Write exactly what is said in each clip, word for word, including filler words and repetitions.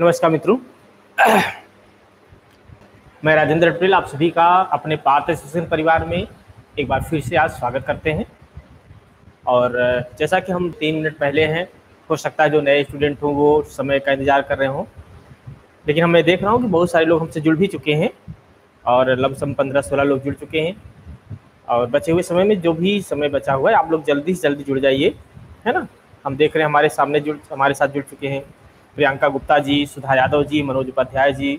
नमस्कार मित्रों, मैं राजेंद्र पटेल आप सभी का अपने पात्र शिक्षण परिवार में एक बार फिर से आज स्वागत करते हैं। और जैसा कि हम तीन मिनट पहले हैं, हो सकता है जो नए स्टूडेंट हों वो समय का इंतजार कर रहे हों, लेकिन हम मैं देख रहा हूं कि बहुत सारे लोग हमसे जुड़ भी चुके हैं और लमसम पंद्रह सोलह लोग जुड़ चुके हैं। और बचे हुए समय में जो भी समय बचा हुआ है आप लोग जल्दी से जल्दी जुड़ जाइए, है ना। हम देख रहे हैं हमारे सामने जुड़ हमारे साथ जुड़ चुके हैं प्रियंका गुप्ता जी, सुधा यादव जी, मनोज उपाध्याय जी,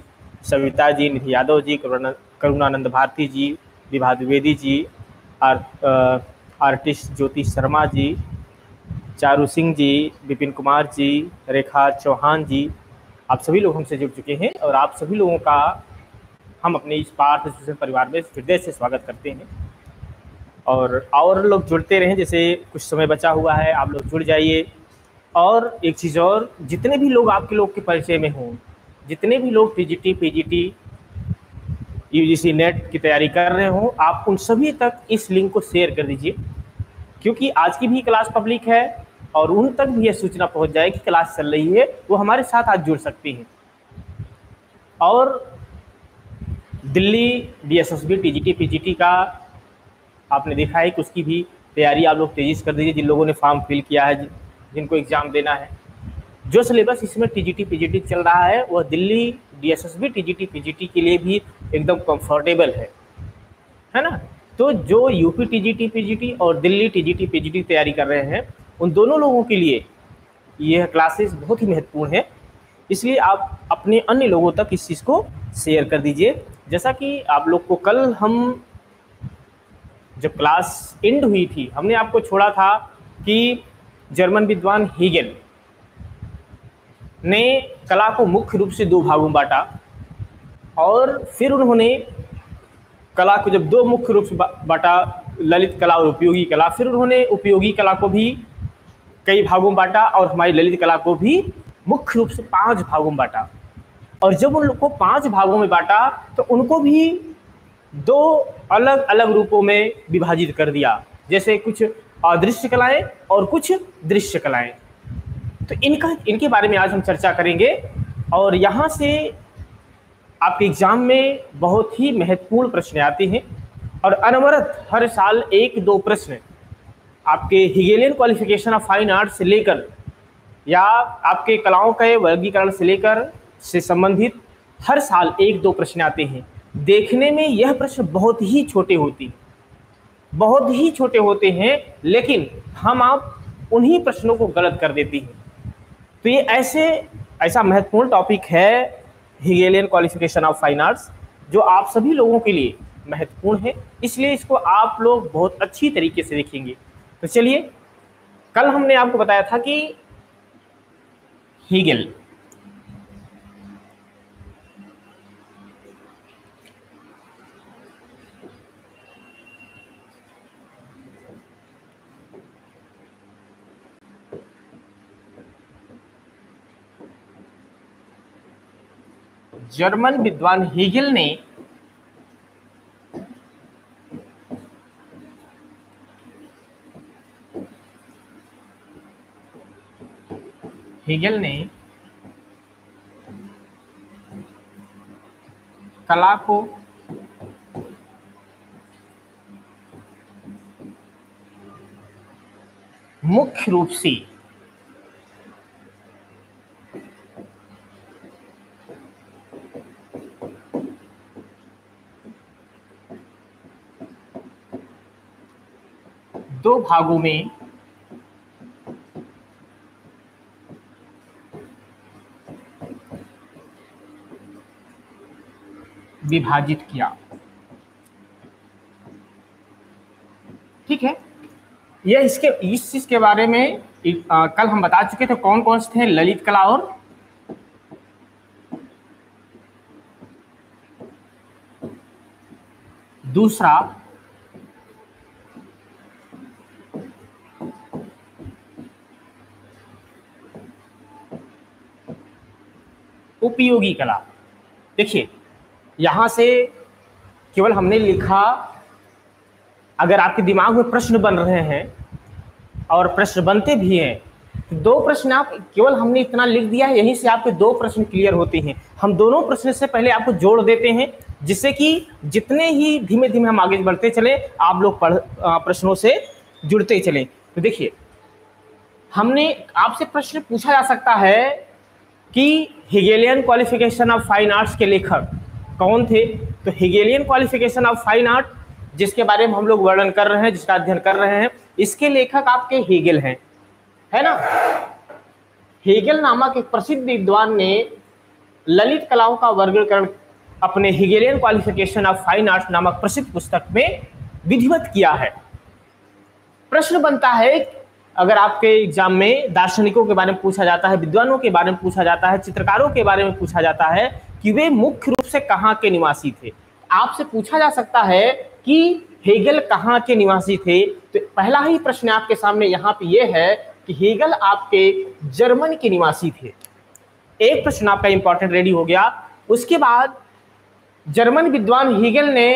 सविता जी, निधि यादव जी, करुणानंद भारती जी, विभा द्विवेदी जी, आर, आ, आर्टिस्ट ज्योति शर्मा जी, चारू सिंह जी, विपिन कुमार जी, रेखा चौहान जी, आप सभी लोग हमसे जुड़ चुके हैं। और आप सभी लोगों का हम अपने इस पार्थ शिक्षण परिवार में हृदय से स्वागत करते हैं। और और लोग जुड़ते रहें, जैसे कुछ समय बचा हुआ है आप लोग जुड़ जाइए। और एक चीज़ और, जितने भी लोग आपके लोग के परिचय में हों, जितने भी लोग टीजीटी, पीजीटी, यूजीसी नेट की तैयारी कर रहे हों, आप उन सभी तक इस लिंक को शेयर कर दीजिए, क्योंकि आज की भी क्लास पब्लिक है और उन तक भी यह सूचना पहुंच जाए कि क्लास चल रही है, वो हमारे साथ आज जुड़ सकती हैं। और Delhi D S S B TGT, PGT का आपने देखा है कि उसकी भी तैयारी आप लोग तेजी से कर दीजिए। जिन लोगों ने फॉर्म फिल किया है, जिनको एग्ज़ाम देना है, जो सिलेबस इसमें टीजीटी पीजीटी चल रहा है वह Delhi D S S B TGT PGT के लिए भी एकदम कंफर्टेबल है, है ना। तो जो यूपी टीजीटी पीजीटी और दिल्ली टीजीटी पीजीटी तैयारी कर रहे हैं, उन दोनों लोगों के लिए यह क्लासेस बहुत ही महत्वपूर्ण है, इसलिए आप अपने अन्य लोगों तक इस चीज़ को शेयर कर दीजिए। जैसा कि आप लोग को कल हम जब क्लास एंड हुई थी, हमने आपको छोड़ा था कि जर्मन विद्वान हेगेल ने कला को मुख्य रूप से दो भागों में बांटा, और फिर उन्होंने कला को जब दो मुख्य रूप से बांटा, ललित कला और उपयोगी कला, फिर उन्होंने उपयोगी कला को भी कई भागों में बांटा और हमारी ललित कला को भी मुख्य रूप से पांच भागों में बांटा। और जब उन लोगों को पांच भागों में बांटा तो उनको भी दो अलग अलग रूपों में विभाजित कर दिया, जैसे कुछ अदृश्य कलाएं और कुछ दृश्य कलाएं। तो इनका इनके बारे में आज हम चर्चा करेंगे और यहाँ से आपके एग्जाम में बहुत ही महत्वपूर्ण प्रश्न आते हैं। और अनवरत हर साल एक दो प्रश्न आपके Hegelian qualification of fine art से लेकर या आपके कलाओं के वर्गीकरण से लेकर से संबंधित हर साल एक दो प्रश्न आते हैं। देखने में यह प्रश्न बहुत ही छोटे होते हैं बहुत ही छोटे होते हैं लेकिन हम आप उन्हीं प्रश्नों को गलत कर देती हैं। तो ये ऐसे ऐसा महत्वपूर्ण टॉपिक है Hegelian qualification of fine arts, जो आप सभी लोगों के लिए महत्वपूर्ण है, इसलिए इसको आप लोग बहुत अच्छी तरीके से देखेंगे। तो चलिए, कल हमने आपको बताया था कि हेगेल जर्मन विद्वान हेगेल ने हेगेल ने कला को मुख्य रूप से दो भागों में विभाजित किया। ठीक है, यह इसके इस चीज के बारे में आ, कल हम बता चुके थे कौन कौन से थे, ललित कला और दूसरा उपयोगी कला। देखिए, यहाँ से केवल हमने लिखा, अगर आपके दिमाग में प्रश्न बन रहे हैं और प्रश्न बनते भी हैं दो प्रश्न आप केवल हमने इतना लिख दिया है, यहीं से आपके दो प्रश्न क्लियर होते हैं। हम दोनों प्रश्न से पहले आपको जोड़ देते हैं, जिससे कि जितने ही धीमे धीमे हम आगे बढ़ते चले, आप लोग प्रश्नों से जुड़ते चले। तो देखिए, हमने आपसे प्रश्न पूछा जा सकता है कि Hegelian qualification of fine arts के लेखक कौन थे। तो Hegelian qualification of fine art, जिसके बारे में हम लोग वर्णन कर रहे हैं, जिसका अध्ययन कर रहे हैं, इसके लेखक आपके हेगेल हैं, है ना। हेगेल नामक एक प्रसिद्ध विद्वान ने ललित कलाओं का वर्गीकरण अपने Hegelian qualification of fine arts नामक प्रसिद्ध पुस्तक में विधिवत किया है। प्रश्न बनता है, अगर आपके एग्जाम में दार्शनिकों के बारे में पूछा जाता है, विद्वानों के बारे में पूछा जाता है, चित्रकारों के बारे में पूछा जाता है कि वे मुख्य रूप से कहाँ के निवासी थे, आपसे पूछा जा सकता है कि हेगेल कहाँ के निवासी थे। तो पहला ही प्रश्न आपके सामने यहाँ पे ये है कि हेगेल आपके जर्मन के निवासी थे। एक प्रश्न आपका इंपॉर्टेंट रेडी हो गया। उसके बाद जर्मन विद्वान हेगेल ने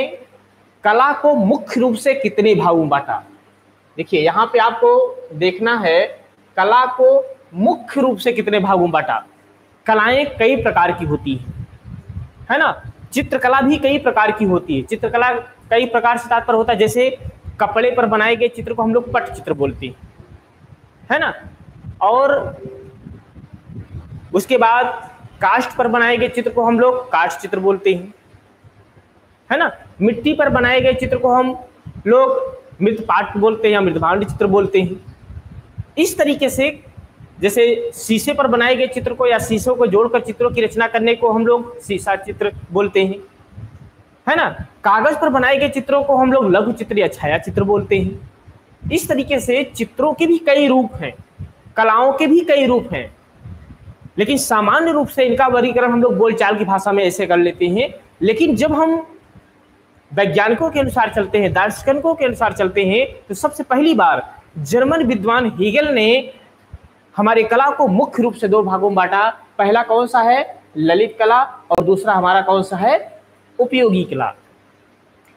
कला को मुख्य रूप से कितने भावों बांटा। देखिए, यहाँ पे आपको देखना है कला को मुख्य रूप से कितने भागों बांटा। कलाएं कई प्रकार की होती है, है ना। चित्रकला भी कई प्रकार की होती है। चित्रकला कई प्रकार से तात्पर्य होता है, जैसे कपड़े पर बनाए गए चित्र को हम लोग पट चित्र बोलते हैं, है ना। और उसके बाद काष्ठ पर बनाए गए चित्र को हम लोग काष्ठ चित्र बोलते हैं, है ना। मिट्टी पर बनाए गए चित्र को हम लोग मृत्पाट बोलते हैं या मृदभांड चित्र बोलते हैं। इस तरीके से, जैसे शीशे पर बनाए गए चित्र को या शीशों को जोड़कर चित्रों की रचना करने को हम लोग शीशा चित्र बोलते हैं, है ना। कागज पर बनाए गए चित्रों को हम लोग लघु चित्र या छाया चित्र बोलते हैं। इस तरीके से चित्रों के भी कई रूप हैं, कलाओं के भी कई रूप हैं, लेकिन सामान्य रूप से इनका वर्गीकरण हम लोग बोलचाल की भाषा में ऐसे कर लेते हैं। लेकिन जब हम वैज्ञानिकों के अनुसार चलते हैं, दार्शनिकों के अनुसार चलते हैं, तो सबसे पहली बार जर्मन विद्वान हेगेल ने हमारे कला को मुख्य रूप से दो भागों में बांटा। पहला कौन सा है? ललित कला। और दूसरा हमारा कौन सा है? उपयोगी कला।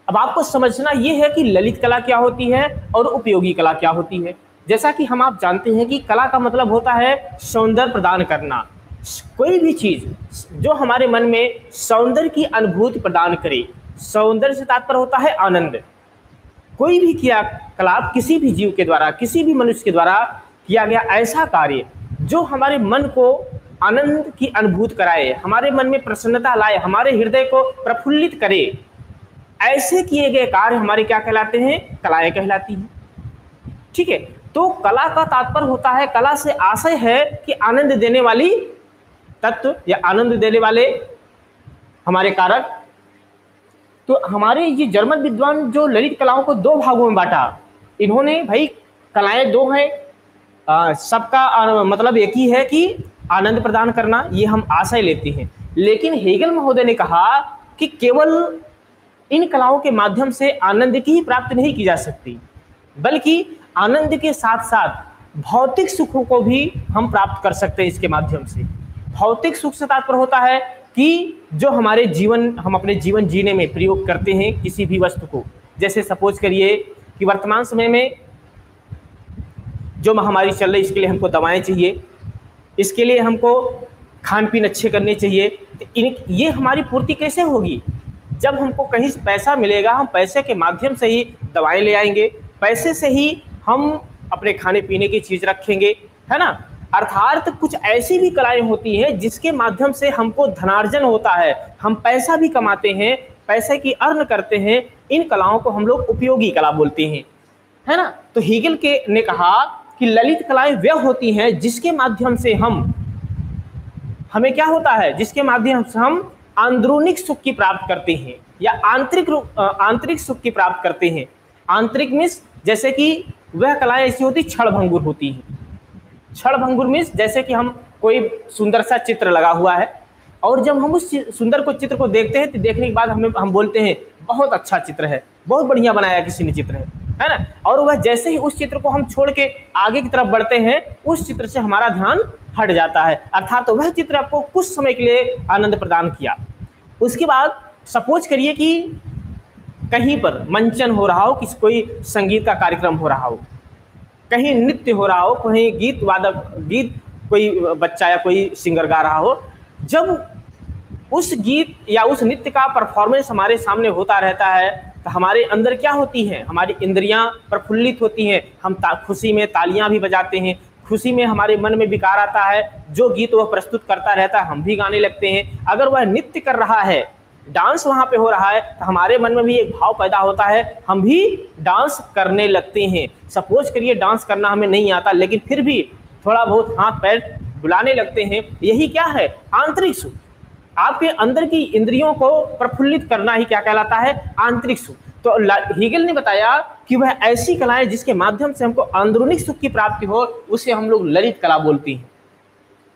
अब आपको समझना यह है कि ललित कला क्या होती है और उपयोगी कला क्या होती है। जैसा कि हम आप जानते हैं कि कला का मतलब होता है सौंदर्य प्रदान करना। कोई भी चीज जो हमारे मन में सौंदर्य की अनुभूति प्रदान करे। सौंदर्य से तात्पर्य होता है आनंद। कोई भी किया कलाप किसी भी जीव के द्वारा, किसी भी मनुष्य के द्वारा किया गया ऐसा कार्य जो हमारे मन को आनंद की अनुभूति कराए, हमारे मन में प्रसन्नता लाए, हमारे हृदय को प्रफुल्लित करे, ऐसे किए गए कार्य हमारे क्या कहलाते हैं? कलाएं कहलाती हैं। ठीक है, तो कला का तात्पर्य होता है, कला से आशय है कि आनंद देने वाली तत्व या आनंद देने वाले हमारे कारक। तो हमारे ये जर्मन विद्वान जो ललित कलाओं को दो भागों में बांटा, इन्होंने भाई कलाएं दो हैं, सबका मतलब एक ही है कि आनंद प्रदान करना, ये हम आशय लेते हैं। लेकिन हेगेल महोदय ने कहा कि केवल इन कलाओं के माध्यम से आनंद की ही प्राप्ति नहीं की जा सकती, बल्कि आनंद के साथ साथ भौतिक सुखों को भी हम प्राप्त कर सकते हैं इसके माध्यम से। भौतिक सुख से तात्पर्य होता है कि जो हमारे जीवन, हम अपने जीवन जीने में प्रयोग करते हैं किसी भी वस्तु को। जैसे सपोज करिए कि वर्तमान समय में जो महामारी चल रही है, इसके लिए हमको दवाएं चाहिए, इसके लिए हमको खान पीन अच्छे करने चाहिए। तो इन ये हमारी पूर्ति कैसे होगी? जब हमको कहीं से पैसा मिलेगा, हम पैसे के माध्यम से ही दवाएं ले आएंगे, पैसे से ही हम अपने खाने पीने की चीज़ रखेंगे, है ना। अर्थात कुछ ऐसी भी कलाएं होती हैं जिसके माध्यम से हमको धनार्जन होता है, हम पैसा भी कमाते हैं, पैसे की अर्न करते हैं। इन कलाओं को हम लोग उपयोगी कला बोलते हैं, है ना। तो हेगेल के ने कहा कि ललित कलाएं वह होती हैं जिसके माध्यम से हम हमें क्या होता है, जिसके माध्यम से हम आंदरूनिक सुख की प्राप्त करते हैं या आंतरिक आंतरिक सुख की प्राप्त करते हैं। आंतरिक मीन्स जैसे कि वह कलाएं ऐसी होती क्षणभंगुर होती हैं। क्षणभंगुर मीन्स जैसे कि हम कोई सुंदर सा चित्र लगा हुआ है और जब हम उस सुंदर को चित्र को देखते हैं तो देखने के बाद हमें हम बोलते हैं बहुत अच्छा चित्र है, बहुत बढ़िया बनाया किसी ने चित्र है, है ना। और वह जैसे ही उस चित्र को हम छोड़ के आगे की तरफ बढ़ते हैं, उस चित्र से हमारा ध्यान हट जाता है, अर्थात तो वह चित्र आपको कुछ समय के लिए आनंद प्रदान किया। उसके बाद सपोज करिए कि कहीं पर मंचन हो रहा हो, किसी कोई संगीत का कार्यक्रम हो रहा हो, कहीं नृत्य हो रहा हो, कहीं गीत वादक गीत कोई बच्चा या कोई सिंगर गा रहा हो, जब उस गीत या उस नृत्य का परफॉर्मेंस हमारे सामने होता रहता है तो हमारे अंदर क्या होती हैं, हमारी इंद्रियां प्रफुल्लित होती हैं, हम खुशी में तालियां भी बजाते हैं, खुशी में हमारे मन में विकार आता है, जो गीत वह प्रस्तुत करता रहता है हम भी गाने लगते हैं। अगर वह नृत्य कर रहा है, डांस वहाँ पे हो रहा है तो हमारे मन में भी एक भाव पैदा होता है, हम भी डांस करने लगते हैं। सपोज करिए डांस करना हमें नहीं आता लेकिन फिर भी थोड़ा बहुत हाथ पैर बुलाने लगते हैं, यही क्या है, आंतरिक सुख। आपके अंदर की इंद्रियों को प्रफुल्लित करना ही क्या कहलाता है, आंतरिक सुख। तो हेगेल ने बताया कि वह ऐसी कलाएं जिसके माध्यम से हमको अंदरूनी सुख की प्राप्ति हो उसे हम लोग ललित कला बोलती हैं,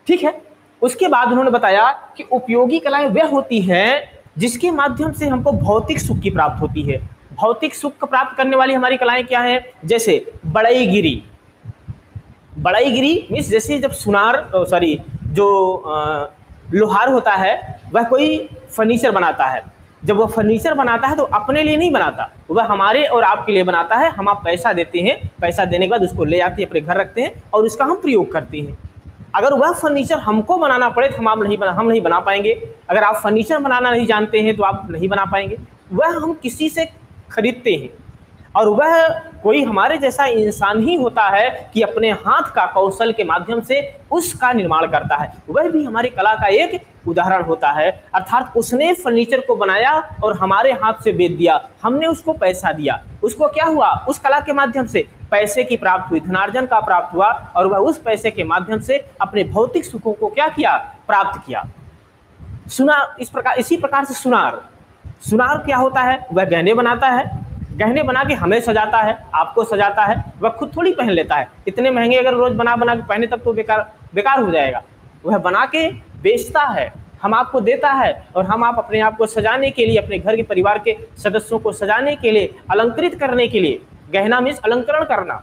ठीक है। उसके बाद उन्होंने बताया कि उपयोगी कलाएं वह होती हैं जिसके माध्यम से हमको भौतिक सुख की प्राप्ति होती है। भौतिक सुख प्राप्त करने वाली हमारी कलाएं क्या है, जैसे बड़ईगिरी। बड़ईगिरी मीन्स जैसे जब सुनार सॉरी जो आ, लोहार होता है वह कोई फर्नीचर बनाता है, जब वह फर्नीचर बनाता है तो अपने लिए नहीं बनाता, वह हमारे और आपके लिए बनाता है। हम आप पैसा देते हैं, पैसा देने के बाद उसको ले जाते हैं, अपने घर रखते हैं और उसका हम प्रयोग करते हैं। अगर वह फर्नीचर हमको बनाना पड़े तो हम आप नहीं बना हम नहीं बना पाएंगे। अगर आप फर्नीचर बनाना नहीं जानते हैं तो आप नहीं बना पाएंगे। वह हम किसी से खरीदते हैं और वह कोई हमारे जैसा इंसान ही होता है कि अपने हाथ का कौशल के माध्यम से उसका निर्माण करता है। वह भी हमारी कला का एक उदाहरण होता है, अर्थात उसने फर्नीचर को बनाया और हमारे हाथ से बेच दिया, हमने उसको पैसा दिया, उसको क्या हुआ, उस कला के माध्यम से पैसे की प्राप्त हुई, धनार्जन का प्राप्त हुआ और वह उस पैसे के माध्यम से अपने भौतिक सुखों को क्या किया, प्राप्त किया। सुनार इस प्रकार इसी प्रकार से सुनार सुनार क्या होता है, वह गहने बनाता है, गहने बना के हमें सजाता है, आपको सजाता है, वह खुद थोड़ी पहन लेता है। इतने महंगे अगर रोज बना बना के पहने तब तो बेकार बेकार हो जाएगा। वह बना के बेचता है, हम आपको देता है और हम आप अपने आप को सजाने के लिए, अपने घर के परिवार के सदस्यों को सजाने के लिए, अलंकृत करने के लिए, गहना मीन्स अलंकरण करना,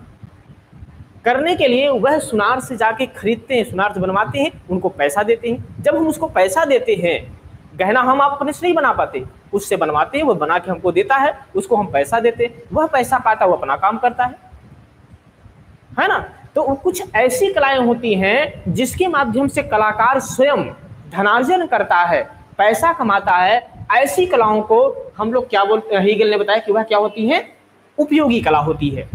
करने के लिए वह सुनार से जाके खरीदते हैं, सुनार से बनवाते हैं, उनको पैसा देते हैं। जब हम उसको पैसा देते हैं, गहना हम आप अपने से नहीं बना पाते, उससे बनवाते हैं, वह बना के हमको देता है, उसको हम पैसा देते हैं, वह पैसा पाता है, वह अपना काम करता है, है ना। तो कुछ ऐसी कलाएं होती हैं जिसके माध्यम से कलाकार स्वयं धनार्जन करता है, पैसा कमाता है। ऐसी कलाओं को हम लोग क्या बोलते हैं, हेगेल ने बताया कि वह क्या होती है, उपयोगी कला होती है।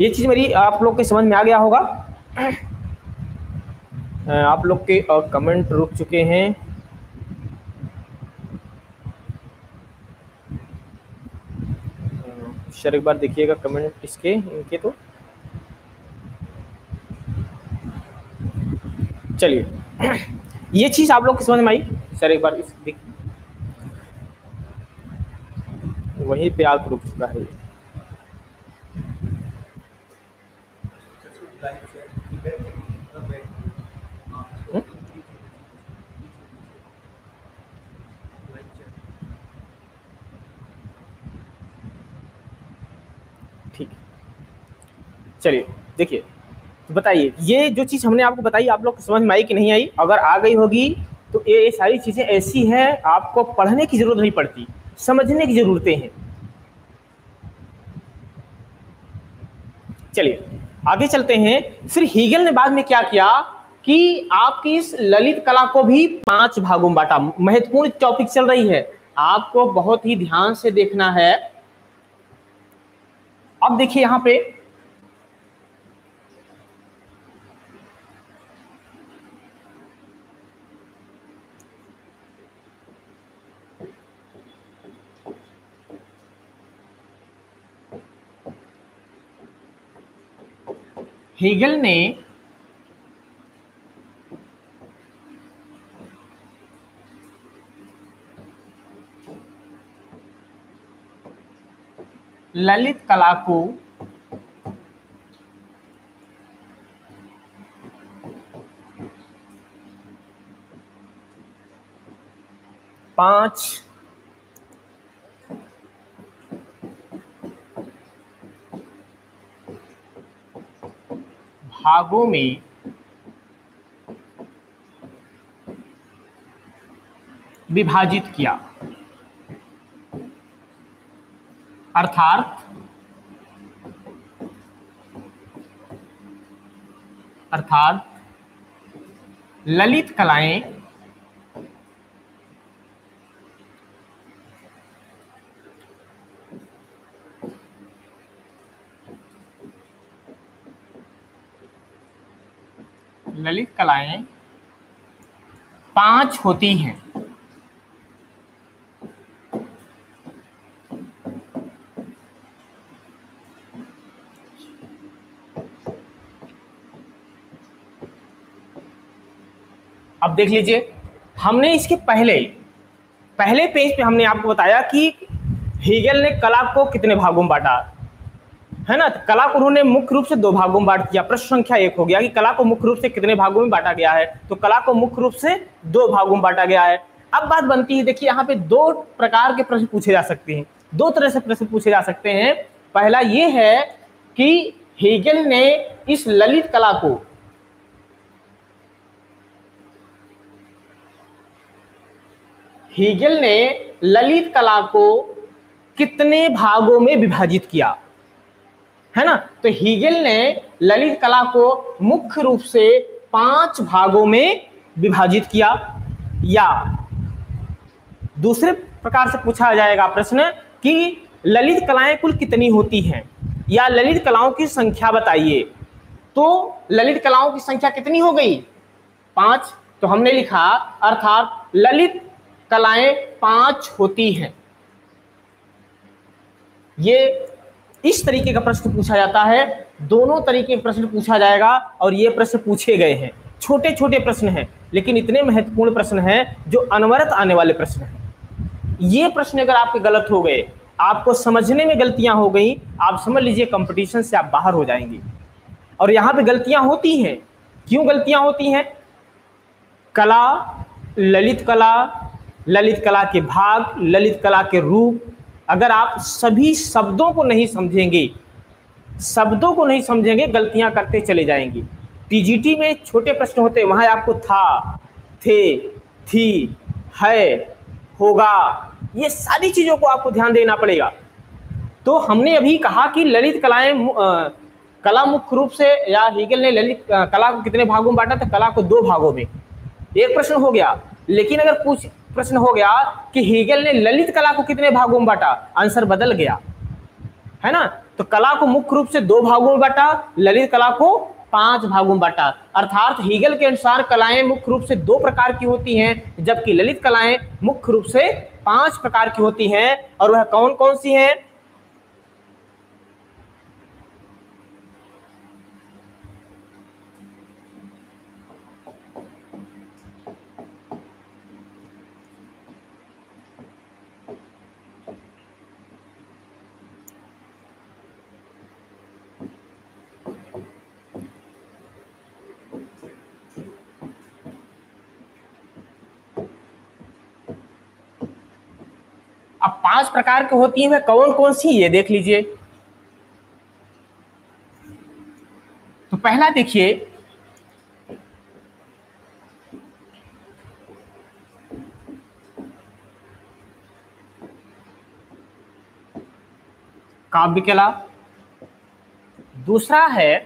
ये चीज मेरी आप लोग के समझ में आ गया होगा। आप लोग के कमेंट रुक चुके हैं, सर एक बार देखिएगा कमेंट इसके इनके। तो चलिए ये चीज आप लोग की समझ में आई। सर एक बार इस देखिए, वहीं पे आप रुक चुका है। चलिए देखिए, बताइए ये जो चीज़ हमने आपको बताई आप लोग समझ में आई कि नहीं आई। अगर आ गई होगी तो ये ये सारी चीज़ें ऐसी हैं, आपको पढ़ने की जरूरत नहीं पड़ती, समझने की ज़रूरतें हैं। चलिए आगे चलते हैं। फिर हेगेल ने बाद में क्या किया कि आपकी इस ललित कला को भी पांच भागों में बांटा। महत्वपूर्ण टॉपिक चल रही है, आपको बहुत ही ध्यान से देखना है। अब देखिए यहाँ पे हेगेल ने ललित कला को पांच भागों में विभाजित किया, अर्थात अर्थात ललित कलाएं, ललित कलाएं पांच होती हैं। अब देख लीजिए, हमने इसके पहले पहले पेज पे हमने आपको बताया कि हेगेल ने कला को कितने भागों में बांटा है ना। कला को उन्होंने मुख्य रूप से दो भागों में बांट दिया। प्रश्न संख्या एक हो गया कि कला को मुख्य रूप से कितने भागों में बांटा गया है, तो कला को मुख्य रूप से दो भागों में बांटा गया है। अब बात बनती है, देखिए यहाँ पे दो प्रकार के प्रश्न पूछे जा सकते हैं, दो तरह से प्रश्न पूछे जा सकते हैं। पहला ये है कि हेगेल ने इस ललित कला को हेगेल ने ललित कला को कितने भागों में विभाजित किया है ना। तो हेगेल ने ललित कला को मुख्य रूप से पांच भागों में विभाजित किया। या दूसरे प्रकार से पूछा जाएगा प्रश्न कि ललित कलाएं कुल कितनी होती हैं, या ललित कलाओं की संख्या बताइए। तो ललित कलाओं की संख्या कितनी हो गई, पांच। तो हमने लिखा अर्थात ललित कलाएं पांच होती हैं। ये इस तरीके का प्रश्न पूछा जाता है। दोनों तरीके का प्रश्न पूछा जाएगा और ये प्रश्न पूछे गए हैं। छोटे छोटे प्रश्न हैं लेकिन इतने महत्वपूर्ण प्रश्न हैं जो अनवरत आने वाले प्रश्न हैं। ये प्रश्न अगर आपके गलत हो गए, आपको समझने में गलतियां हो गई, आप समझ लीजिए कंपटीशन से आप बाहर हो जाएंगे। और यहाँ पे गलतियां होती हैं। क्यों गलतियां होती हैं? कला, ललित कला, ललित कला के भाग, ललित कला के रूप, अगर आप सभी शब्दों को नहीं समझेंगे, शब्दों को नहीं समझेंगे, गलतियां करते चले जाएंगे। टीजीटी में छोटे प्रश्न होते हैं, वहां आपको था, थे, थी, है, होगा, ये सारी चीजों को आपको ध्यान देना पड़ेगा। तो हमने अभी कहा कि ललित कलाएं कला मुख्य रूप से, या हेगेल ने ललित कला को कितने भागों में बांटा था, कला को दो भागों में। एक प्रश्न हो गया। लेकिन अगर पूछ प्रश्न हो गया कि हेगेल ने ललित कला को कितने भागों में बांटा, आंसर बदल गया है ना। तो कला को मुख्य रूप से दो भागों में बांटा, ललित कला को पांच भागों में बांटा। अर्थात हेगेल के अनुसार कलाएं मुख्य रूप से दो प्रकार की होती हैं, जबकि ललित कलाएं मुख्य रूप से पांच प्रकार की होती हैं। और वह कौन कौन सी हैं? अब पांच प्रकार की होती है, वह कौन कौन सी, ये देख लीजिए। तो पहला देखिए, काव्य कला। दूसरा है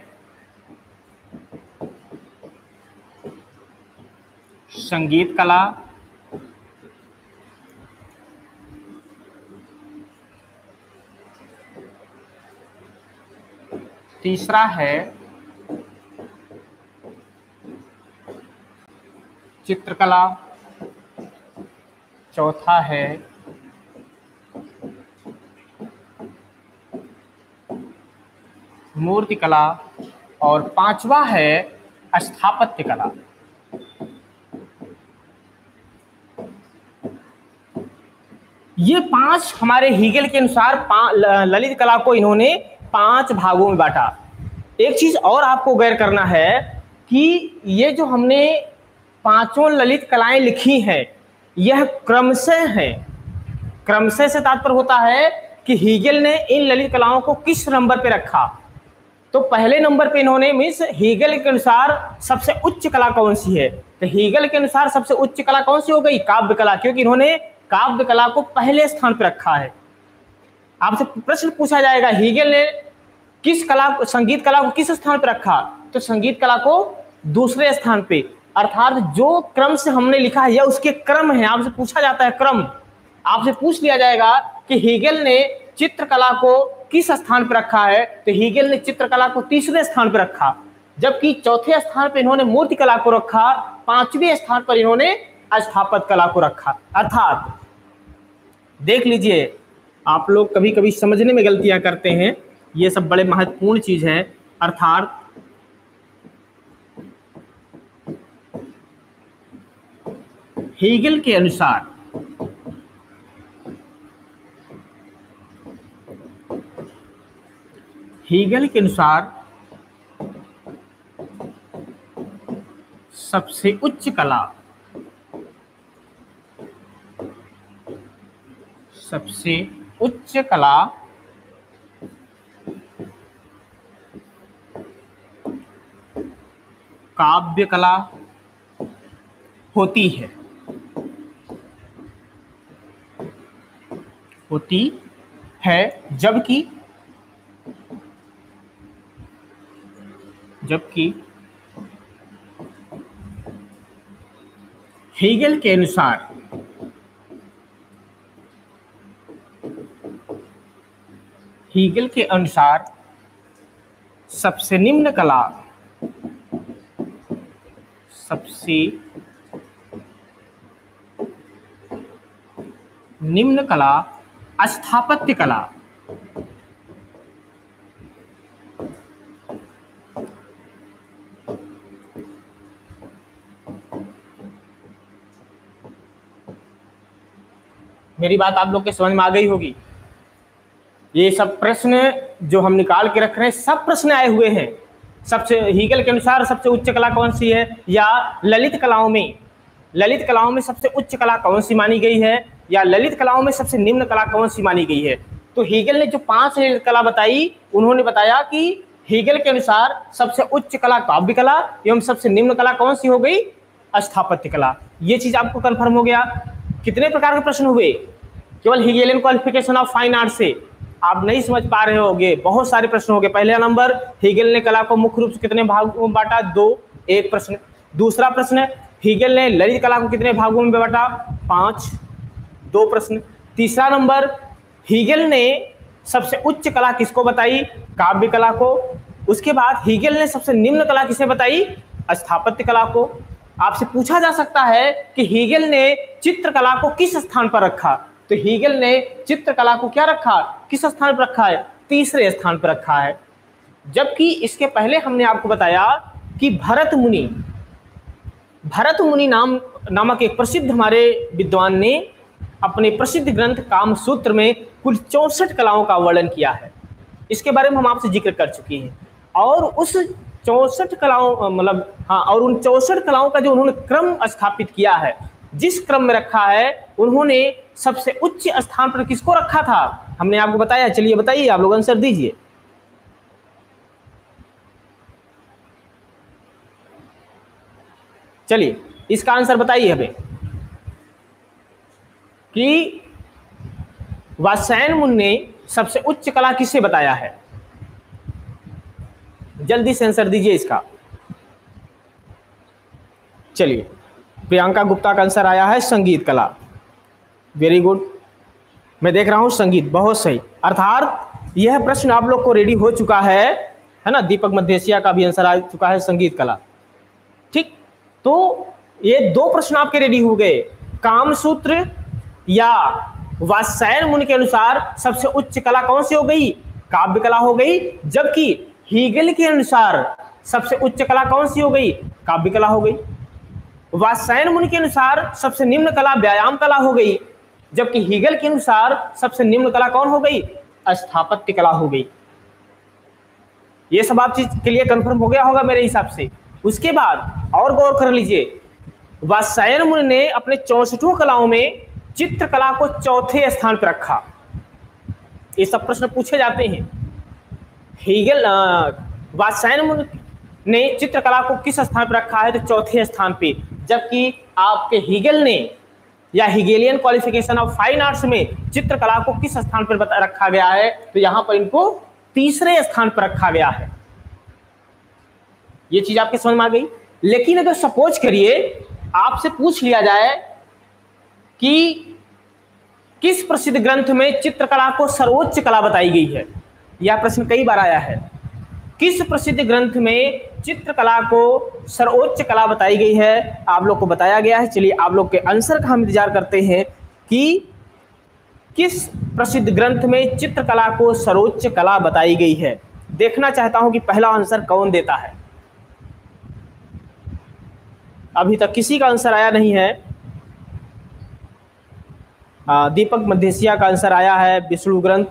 संगीत कला। तीसरा है चित्रकला। चौथा है मूर्ति कला। और पांचवा है स्थापत्य कला। ये पांच हमारे हेगेल के अनुसार ललित कला को इन्होंने पांच भागों में बांटा। एक चीज और आपको गौर करना है कि ये जो हमने पांचों ललित कलाएं लिखी हैं, यह क्रमशः है। क्रमशः से तात्पर्य होता है कि हेगेल ने इन ललित कलाओं को किस नंबर पे रखा। तो पहले नंबर पे इन्होंने, मीन्स हेगेल के अनुसार सबसे उच्च कला कौन सी है, तो हेगेल के अनुसार सबसे उच्च कला कौन सी हो गई, काव्य कला, क्योंकि इन्होंने काव्य कला को पहले स्थान पर रखा है। आपसे प्रश्न पूछा जाएगा हेगेल ने किस कला, संगीत कला को किस स्थान पर रखा, तो संगीत कला को दूसरे स्थान पे, अर्थात जो क्रम से हमने लिखा है या उसके क्रम है, आपसे पूछा जाता है क्रम, आपसे पूछ लिया जाएगा कि हेगेल ने चित्रकला को किस स्थान पर रखा है, तो हेगेल ने चित्रकला को तीसरे स्थान पर रखा, जबकि चौथे स्थान पर इन्होंने मूर्तिकला को रखा, पांचवें स्थान पर इन्होंने स्थापत्य कला को रखा। अर्थात देख लीजिए, आप लोग कभी कभी समझने में गलतियां करते हैं, ये सब बड़े महत्वपूर्ण चीज है। अर्थात हेगेल के अनुसार हेगेल के अनुसार सबसे उच्च कला सबसे उच्च कला काव्य कला होती है होती है जबकि जबकि हेगेल के अनुसार हेगेल के अनुसार सबसे निम्न कला सबसे निम्न कला स्थापत्य कला मेरी बात आप लोग के समझ में आ गई होगी। ये सब प्रश्न जो हम निकाल के रख रहे हैं, सब प्रश्न आए हुए हैं। सबसे हेगेल के अनुसार सबसे उच्च कला कौन सी है, या ललित कलाओं में ललित कलाओं में सबसे उच्च कला कौन सी मानी गई है, या ललित कलाओं में सबसे निम्न कला कौन सी मानी गई है। तो हेगेल ने जो पांच ललित कला बताई, उन्होंने बताया कि हेगेल के अनुसार सबसे उच्च कला काव्य कला एवं सबसे निम्न कला कौन सी हो गई, स्थापत्य कला। ये चीज आपको कन्फर्म हो गया। कितने प्रकार के प्रश्न हुए केवल Hegelian qualification of fine art से, आप नहीं समझ पा रहे होंगे, बहुत सारे प्रश्न हो गए। पहला नंबर, हेगेल ने कला को मुख्य रूप से कितने भागों में बांटा, दो, एक प्रश्न। दूसरा प्रश्न, हेगेल ने ललित कला को कितने भागों में बांटा, पांच, दो प्रश्न। तीसरा नंबर, हेगेल ने सबसे उच्च कला किसको बताई, काव्य कला को। उसके बाद हेगेल ने सबसे निम्न कला किसे बताई, स्थापत्य कला को। आपसे पूछा जा सकता है कि हेगेल ने चित्रकला को किस स्थान पर रखा, तो हेगेल ने चित्रकला को क्या रखा, किस स्थान पर रखा है, तीसरे स्थान पर रखा है। जबकि इसके पहले हमने आपको बताया कि भरत मुनि भरत मुनि नाम नामक एक प्रसिद्ध हमारे विद्वान ने अपने प्रसिद्ध ग्रंथ कामसूत्र में कुल चौंसठ कलाओं का वर्णन किया है। इसके बारे में हम आपसे जिक्र कर चुके हैं। और उस चौंसठ कलाओं मतलब हाँ और उन चौंसठ कलाओं का जो उन्होंने क्रम स्थापित किया है, जिस क्रम में रखा है, उन्होंने सबसे उच्च स्थान पर किसको रखा था, हमने आपको बताया। चलिए बताइए, आप लोग आंसर दीजिए। चलिए इसका आंसर बताइए हमें कि वात्स्यायन मुनि ने सबसे उच्च कला किसे बताया है। जल्दी से आंसर दीजिए इसका। चलिए, प्रियंका गुप्ता का आंसर आया है संगीत कला। वेरी गुड, मैं देख रहा हूँ संगीत, बहुत सही। अर्थात यह प्रश्न आप लोग को रेडी हो चुका है, है ना। दीपक मध्येशिया का भी आंसर आ चुका है संगीत कला। ठीक, तो ये दो प्रश्न आपके रेडी हो गए, कामसूत्र या वात्स्यायन मुनि के अनुसार सबसे उच्च कला कौन सी हो गई, काव्य कला हो गई, जबकि हेगेल के अनुसार सबसे उच्च कला कौन सी हो गई, काव्य कला हो गई। वात्स्यायन मुनि के अनुसार सबसे निम्न कला व्यायाम कला हो गई, जबकि हेगेल के अनुसार सबसे निम्न कला कौन हो गई, स्थापत्य कला हो गई। ये सब आप चीज के लिए कंफर्म हो गया होगा मेरे हिसाब से। उसके बाद और गौर कर लीजिए, वात्स्यायन मुनि ने अपने चौसठों कलाओं में चित्रकला को चौथे स्थान पर रखा। ये सब प्रश्न पूछे जाते हैं। हेगेल वात्स्यायन मुनि ने चित्रकला को किस स्थान पर रखा है, तो चौथे स्थान पे, जबकि आपके हेगेल ने या Hegelian qualification of fine arts में चित्रकला को किस स्थान पर रखा गया है, तो यहां पर इनको तीसरे स्थान पर रखा गया है। ये चीज आपके समझ में आ गई। लेकिन अगर सपोज करिए आपसे पूछ लिया जाए कि किस प्रसिद्ध ग्रंथ में चित्रकला को सर्वोच्च कला बताई गई है, यह प्रश्न कई बार आया है। किस प्रसिद्ध ग्रंथ में चित्रकला को सर्वोच्च कला बताई गई है, आप लोग को बताया गया है। चलिए आप लोग के आंसर का हम इंतजार करते हैं कि किस प्रसिद्ध ग्रंथ में चित्रकला को सर्वोच्च कला बताई गई है। देखना चाहता हूं कि पहला आंसर कौन देता है। अभी तक किसी का आंसर आया नहीं है। आ, दीपक मधेसिया का आंसर आया है विष्णु ग्रंथ।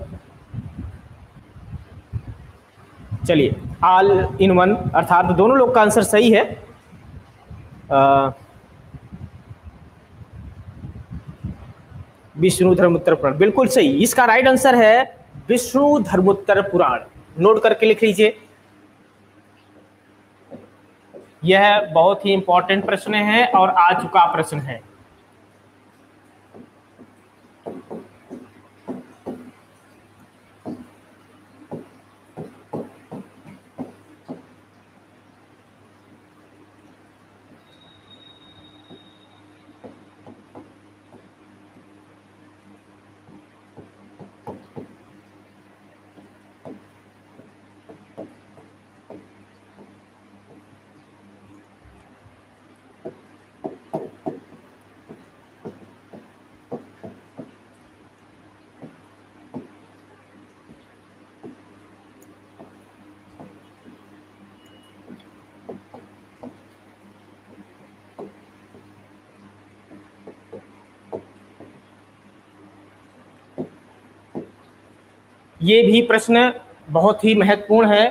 चलिए ऑल इन वन अर्थात दोनों लोग का आंसर सही है। विष्णु धर्मोत्तर पुराण बिल्कुल सही, इसका राइट आंसर है विष्णु धर्मोत्तर पुराण। नोट करके लिख लीजिए, यह बहुत ही इंपॉर्टेंट प्रश्न है और आ चुका प्रश्न है। ये भी प्रश्न बहुत ही महत्वपूर्ण है,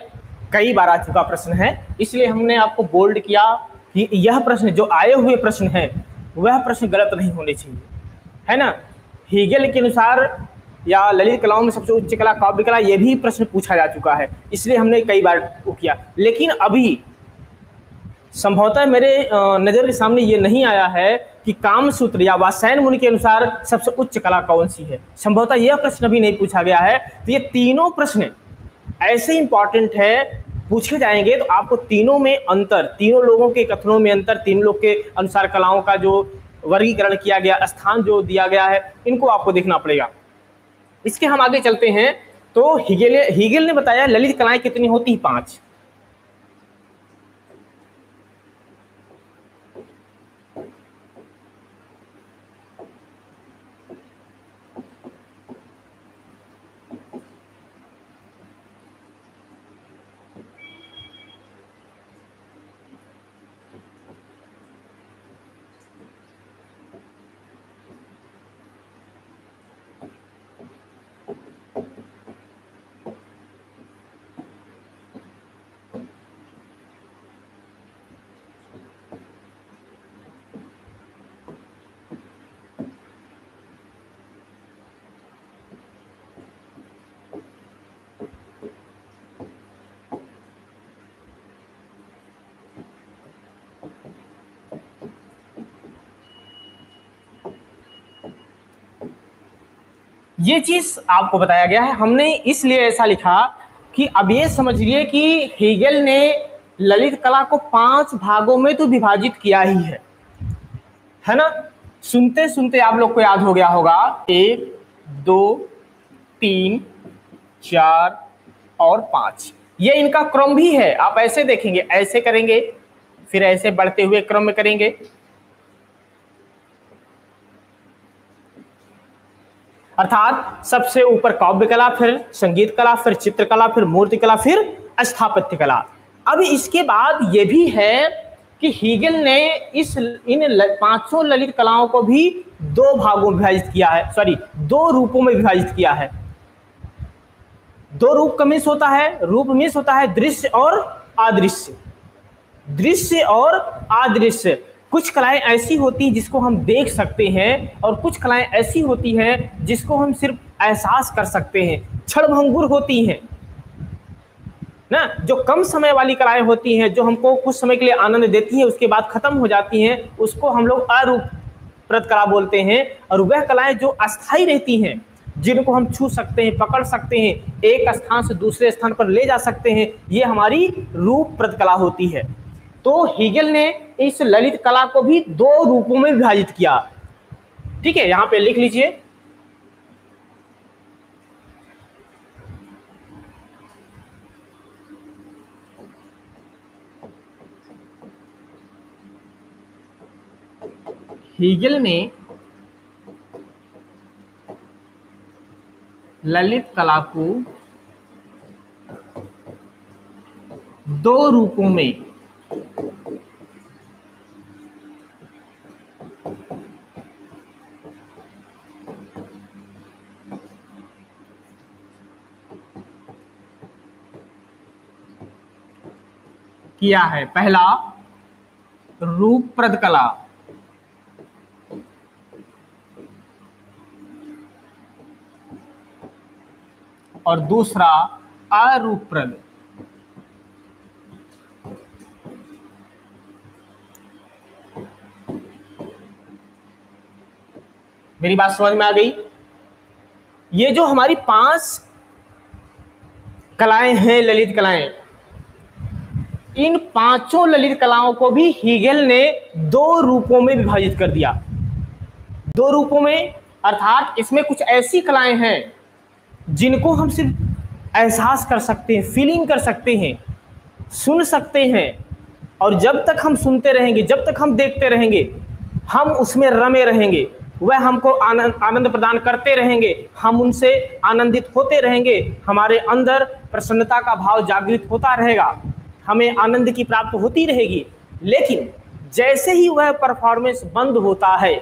कई बार आ चुका प्रश्न है, इसलिए हमने आपको बोल्ड किया कि यह प्रश्न जो आए हुए प्रश्न है वह प्रश्न गलत नहीं होने चाहिए, है ना। हेगेल के अनुसार या ललित कलाओं में सबसे उच्च कला काव्य कला, यह भी प्रश्न पूछा जा चुका है, इसलिए हमने कई बार वो किया। लेकिन अभी संभवतः मेरे नज़र के सामने ये नहीं आया है कि कामसूत्र या वात्स्यायन मुनि के अनुसार सबसे उच्च कला कौन सी है, संभवतः यह प्रश्न भी नहीं पूछा गया है। तो ये तीनों प्रश्न ऐसे इंपॉर्टेंट है, पूछे जाएंगे तो आपको तीनों में अंतर, तीनों लोगों के कथनों में अंतर, तीन लोग के अनुसार कलाओं का जो वर्गीकरण किया गया, स्थान जो दिया गया है, इनको आपको देखना पड़ेगा। इसके हम आगे चलते हैं। तो हेगेल हेगेल ने बताया ललित कलाएं कितनी होती है, पांच। ये चीज आपको बताया गया है, हमने इसलिए ऐसा लिखा कि अब ये समझिए कि हेगेल ने ललित कला को पांच भागों में तो विभाजित किया ही है, है ना। सुनते सुनते आप लोग को याद हो गया होगा, एक, दो, तीन, चार और पांच, ये इनका क्रम भी है। आप ऐसे देखेंगे, ऐसे करेंगे, फिर ऐसे बढ़ते हुए क्रम में करेंगे, अर्थात सबसे ऊपर काव्य कला, फिर संगीत कला, फिर चित्रकला, फिर मूर्ति कला, फिर स्थापत्य कला। अब इसके बाद ये भी है कि हेगेल ने इस इन पांचों ललित कलाओं को भी दो भागों में विभाजित किया है, सॉरी दो रूपों में विभाजित किया है। दो रूप का मिस होता है, रूप मिस होता है दृश्य और अदृश्य। दृश्य और अदृश्य, कुछ कलाएं ऐसी होती हैं जिसको हम देख सकते हैं और कुछ कलाएं ऐसी होती हैं जिसको हम सिर्फ एहसास कर सकते हैं, क्षणभंगुर होती हैं ना। जो कम समय वाली कलाएं होती हैं, जो हमको कुछ समय के लिए आनंद देती हैं, उसके बाद खत्म हो जाती हैं, उसको हम लोग अरूप प्रत कला बोलते हैं। और वह कलाएं जो अस्थायी रहती हैं, जिनको हम छू सकते हैं, पकड़ सकते हैं, एक स्थान से दूसरे स्थान पर ले जा सकते हैं, ये हमारी रूप प्रत कला होती है। तो हेगेल ने इस ललित कला को भी दो रूपों में विभाजित किया। ठीक है, यहां पे लिख लीजिए। हेगेल ने ललित कला को दो रूपों में किया है। पहला रूपप्रद कला, और दूसरा अरूपप्रद। मेरी बात समझ में आ गई? ये जो हमारी पांच कलाएं हैं, ललित कलाएं, इन पांचों ललित कलाओं को भी हेगेल ने दो रूपों में विभाजित कर दिया। दो रूपों में अर्थात इसमें कुछ ऐसी कलाएं हैं जिनको हम सिर्फ एहसास कर सकते हैं, फीलिंग कर सकते हैं, सुन सकते हैं, और जब तक हम सुनते रहेंगे, जब तक हम देखते रहेंगे, हम उसमें रमे रहेंगे, वह हमको आनंद आनंद प्रदान करते रहेंगे, हम उनसे आनंदित होते रहेंगे, हमारे अंदर प्रसन्नता का भाव जागृत होता रहेगा, हमें आनंद की प्राप्ति होती रहेगी। लेकिन जैसे ही वह परफॉर्मेंस बंद होता है,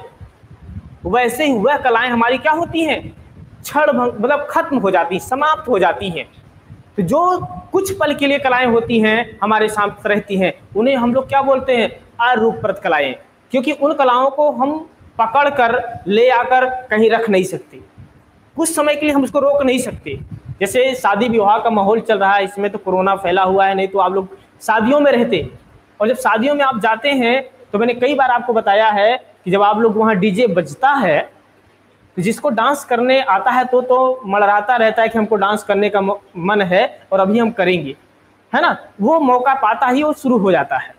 वैसे ही वह कलाएं हमारी क्या होती हैं, क्षण मतलब खत्म हो जाती, समाप्त हो जाती हैं। तो जो कुछ पल के लिए कलाएं होती हैं हमारे साथ रहती हैं, उन्हें हम लोग क्या बोलते हैं, अरूपप्रद कलाएं, क्योंकि उन कलाओं को हम पकड़ कर ले आकर कहीं रख नहीं सकते, कुछ समय के लिए हम उसको रोक नहीं सकते। जैसे शादी विवाह का माहौल चल रहा है, इसमें तो कोरोना फैला हुआ है, नहीं तो आप लोग शादियों में रहते, और जब शादियों में आप जाते हैं तो मैंने कई बार आपको बताया है कि जब आप लोग वहाँ डीजे बजता है, तो जिसको डांस करने आता है तो तो मड़राता रहता है कि हमको डांस करने का मन है और अभी हम करेंगे, है ना, वो मौका पाता ही वो शुरू हो जाता है।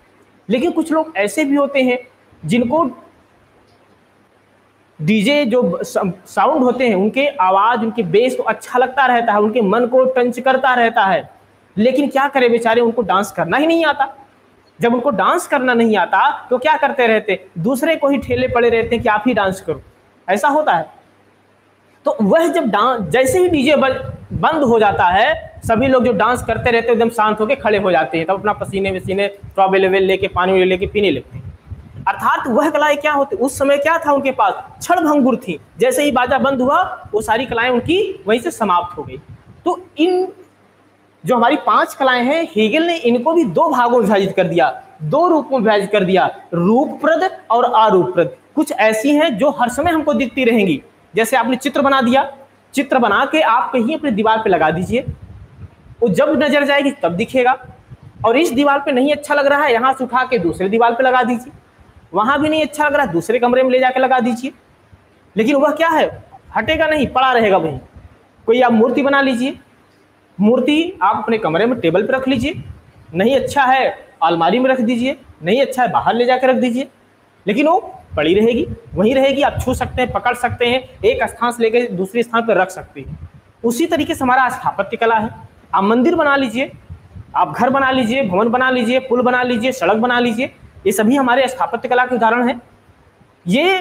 लेकिन कुछ लोग ऐसे भी होते हैं जिनको डीजे जो साउंड होते हैं, उनके आवाज़, उनके बेस तो अच्छा लगता रहता है, उनके मन को टंच करता रहता है, लेकिन क्या करें बेचारे, उनको डांस करना ही नहीं आता। जब उनको डांस करना नहीं आता तो क्या करते रहते, दूसरे को ही ठेले पड़े रहते हैं कि आप ही डांस करो, ऐसा होता है। तो वह जब डांस, जैसे ही डीजे बंद हो जाता है, सभी लोग जो डांस करते रहते हैं एकदम शांत होकर खड़े हो जाते हैं, तब तो अपना पसीने वसीने ट्रॉबे लेवल लेके पानी लेके पीने लगते हैं। अर्थात वह कलाएं क्या होती, उस समय क्या था उनके पास, क्षणभंगुर थी, जैसे ही बाजा बंद हुआ वो सारी कलाएं उनकी वहीं से समाप्त हो गई। तो इन जो हमारी पांच कलाएं हैं, हेगेल ने इनको भी दो भागों में विभाजित कर दिया, दो रूपों में विभाजित कर दिया, रूपप्रद और अरूपप्रद। कुछ ऐसी हैं जो हर समय हमको दिखती रहेंगी, जैसे आपने चित्र बना दिया, चित्र बना के आप कहीं अपनी दीवार पर लगा दीजिए, वो जब नजर जाएगी तब दिखेगा, और इस दीवार पर नहीं अच्छा लग रहा है, यहाँ से उठा के दूसरे दीवार पर लगा दीजिए, वहां भी नहीं अच्छा लग रहा है दूसरे कमरे में ले जाकर लगा दीजिए, लेकिन वह क्या है, हटेगा नहीं, पड़ा रहेगा वहीं। कोई आप मूर्ति बना लीजिए, मूर्ति आप अपने कमरे में टेबल पर रख लीजिए, नहीं अच्छा है अलमारी में रख दीजिए, नहीं अच्छा है बाहर ले जाकर रख दीजिए, लेकिन वो पड़ी रहेगी, वहीं रहेगी, आप छू सकते हैं, पकड़ सकते हैं, एक स्थान से लेकर दूसरे स्थान पर रख सकते हैं। उसी तरीके से हमारा स्थापत्य कला है, आप मंदिर बना लीजिए, आप घर बना लीजिए, भवन बना लीजिए, पुल बना लीजिए, सड़क बना लीजिए, ये सभी हमारे स्थापत्य कला के उदाहरण हैं। ये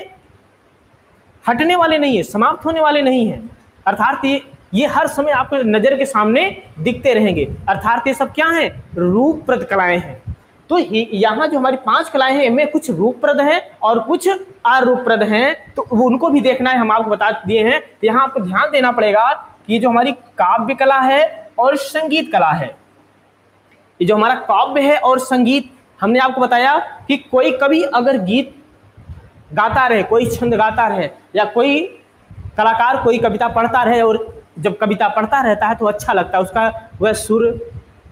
हटने वाले नहीं है, समाप्त होने वाले नहीं है, अर्थात ये ये हर समय आपके नजर के सामने दिखते रहेंगे, अर्थात ये सब क्या हैं, रूपप्रद कलाएं हैं। तो यहाँ जो हमारी पांच कलाएं हैं, इनमें कुछ रूपप्रद हैं और कुछ अरूपप्रद हैं, तो उनको भी देखना है, हम आपको बता दिए हैं। यहाँ आपको ध्यान देना पड़ेगा कि जो हमारी काव्य कला है और संगीत कला है, ये जो हमारा काव्य है और संगीत, हमने आपको बताया कि कोई कभी अगर गीत गाता रहे, कोई छंद गाता रहे, या कोई कलाकार कोई कविता पढ़ता रहे, और जब कविता पढ़ता रहता है तो अच्छा लगता है, उसका वह सुर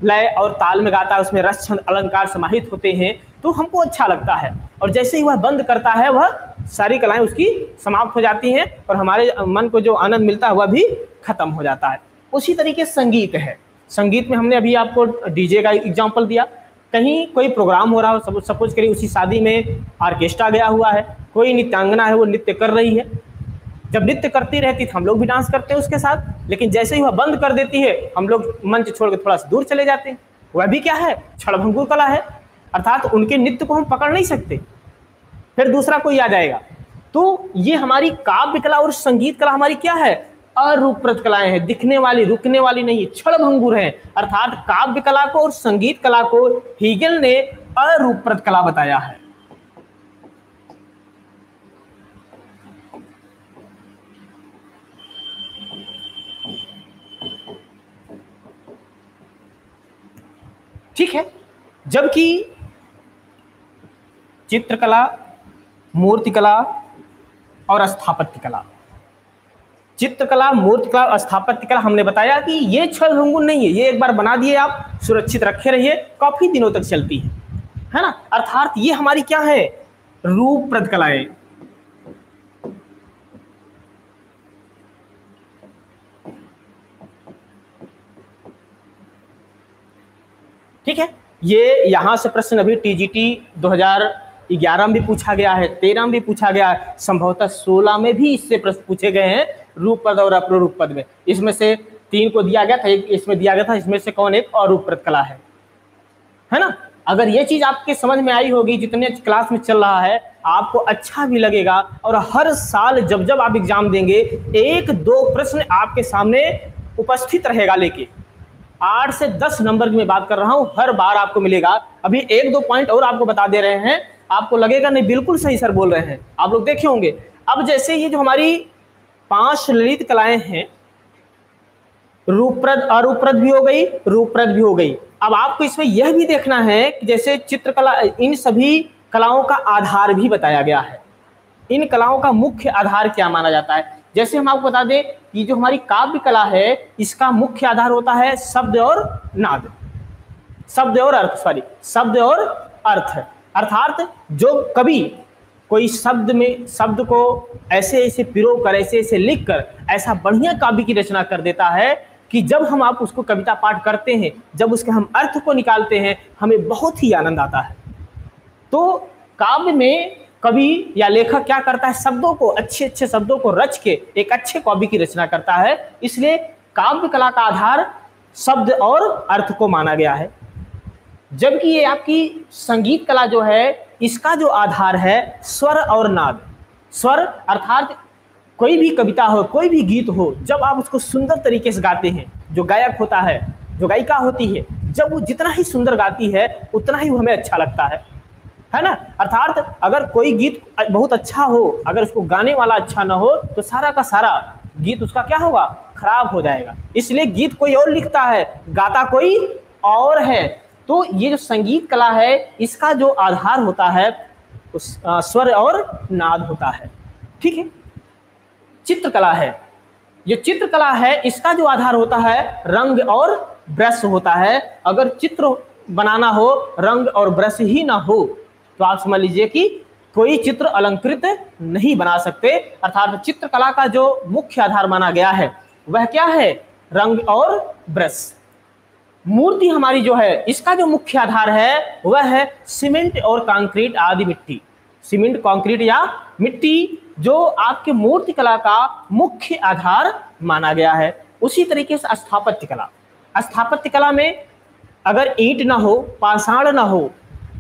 लय और ताल में गाता है, उसमें रस छंद अलंकार समाहित होते हैं, तो हमको अच्छा लगता है, और जैसे ही वह बंद करता है वह सारी कलाएं उसकी समाप्त हो जाती हैं, और हमारे मन को जो आनंद मिलता है वह भी खत्म हो जाता है। उसी तरीके संगीत है, संगीत में हमने अभी आपको डीजे का एग्जाम्पल दिया, कहीं कोई प्रोग्राम हो रहा हो, सपोज करिए उसी शादी में ऑर्केस्ट्रा गया हुआ है, कोई नृत्यांगना है वो नृत्य कर रही है, जब नृत्य करती रहती तो हम लोग भी डांस करते हैं उसके साथ, लेकिन जैसे ही वह बंद कर देती है हम लोग मंच छोड़ के थोड़ा सा दूर चले जाते हैं। वह भी क्या है, क्षणभंगुर कला है, अर्थात उनके नृत्य को हम पकड़ नहीं सकते, फिर दूसरा कोई आ जाएगा। तो ये हमारी काव्य कला और संगीत कला हमारी क्या है, अरूपप्रद कलाएं हैं, दिखने वाली रुकने वाली नहीं, क्षणभंगुर हैं। अर्थात काव्य कला को और संगीत कला को हेगेल ने अरूपप्रद कला बताया है। ठीक है, जबकि चित्रकला, मूर्तिकला और स्थापत्य कला, चित्रकला, मूर्तिकला और स्थापत्य कला हमने बताया कि ये क्षणभंगुर नहीं है, ये एक बार बना दिए आप, सुरक्षित रखे रहिए, काफी दिनों तक चलती है, है ना। अर्थात ये हमारी क्या है, रूपप्रद कलाएं। ठीक है, ये यहां से प्रश्न अभी टीजीटी दो हज़ार ग्यारह में भी पूछा गया है, तेरह में भी पूछा गया है, संभवतः सोलह में भी इससे प्रश्न पूछे गए हैं, रूपपद और अपरूपपद में। इसमें से तीन को दिया गया था, एक इसमें दिया गया था, इसमें से कौन एक अरूपपद कला है, है ना। अगर ये चीज आपके समझ में आई होगी, जितने क्लास में चल रहा है आपको अच्छा भी लगेगा, और हर साल जब जब आप एग्जाम देंगे एक दो प्रश्न आपके सामने उपस्थित रहेगा, लेकिन आठ से दस नंबर की मैं बात कर रहा हूं, हर बार आपको मिलेगा। अभी एक दो पॉइंट और आपको बता दे रहे हैं, आपको लगेगा नहीं बिल्कुल सही सर बोल रहे हैं, आप लोग देखे होंगे। अब जैसे ये जो हमारी पांच ललित कलाएं हैं, रूपप्रद अरूपप्रद भी हो गई, रूपप्रद भी हो गई, अब आपको इसमें यह भी देखना है कि जैसे चित्रकला, इन सभी कलाओं का आधार भी बताया गया है, इन कलाओं का मुख्य आधार क्या माना जाता है। जैसे हम आपको बता दें कि जो हमारी काव्य कला है इसका मुख्य आधार होता है शब्द और नाद, शब्द और अर्थ, सॉरी शब्द और अर्थ। अर्थात जो कवि कोई शब्द में शब्द को ऐसे ऐसे पिरो कर, ऐसे ऐसे लिख कर ऐसा बढ़िया काव्य की रचना कर देता है कि जब हम आप उसको कविता पाठ करते हैं, जब उसके हम अर्थ को निकालते हैं, हमें बहुत ही आनंद आता है। तो काव्य में कवि या लेखक क्या करता है, शब्दों को, अच्छे अच्छे शब्दों को रच के एक अच्छे काव्य की रचना करता है, इसलिए काव्य कला का आधार शब्द और अर्थ को माना गया है। जबकि ये आपकी संगीत कला जो है, इसका जो आधार है स्वर और नाद, स्वर। अर्थात कोई भी कविता हो, कोई भी गीत हो, जब आप उसको सुंदर तरीके से गाते हैं, जो गायक होता है, जो गायिका होती है, जब वो जितना ही सुंदर गाती है उतना ही वो हमें अच्छा लगता है, है ना। अर्थात अगर कोई गीत बहुत अच्छा हो, अगर उसको गाने वाला अच्छा ना हो, तो सारा का सारा गीत उसका क्या होगा, खराब हो जाएगा। इसलिए गीत कोई और लिखता है, गाता कोई और है। तो ये जो संगीत कला है इसका जो आधार होता है उस आ, स्वर और नाद होता है। ठीक है, चित्रकला है, ये चित्रकला है, इसका जो आधार होता है रंग और ब्रश होता है। अगर चित्र बनाना हो, रंग और ब्रश ही ना हो, तो आप समझ लीजिए कि कोई चित्र अलंकृत नहीं बना सकते। अर्थात चित्रकला का जो मुख्य आधार माना गया है वह क्या है, रंग और ब्रश। मूर्ति हमारी जो है, इसका जो मुख्य आधार है वह है सीमेंट और कंक्रीट आदि मिट्टी, सीमेंट, कंक्रीट या मिट्टी, जो आपके मूर्ति कला का मुख्य आधार माना गया है। उसी तरीके से स्थापत्य कला, स्थापत्य कला में अगर ईंट ना हो, पाषाण ना हो,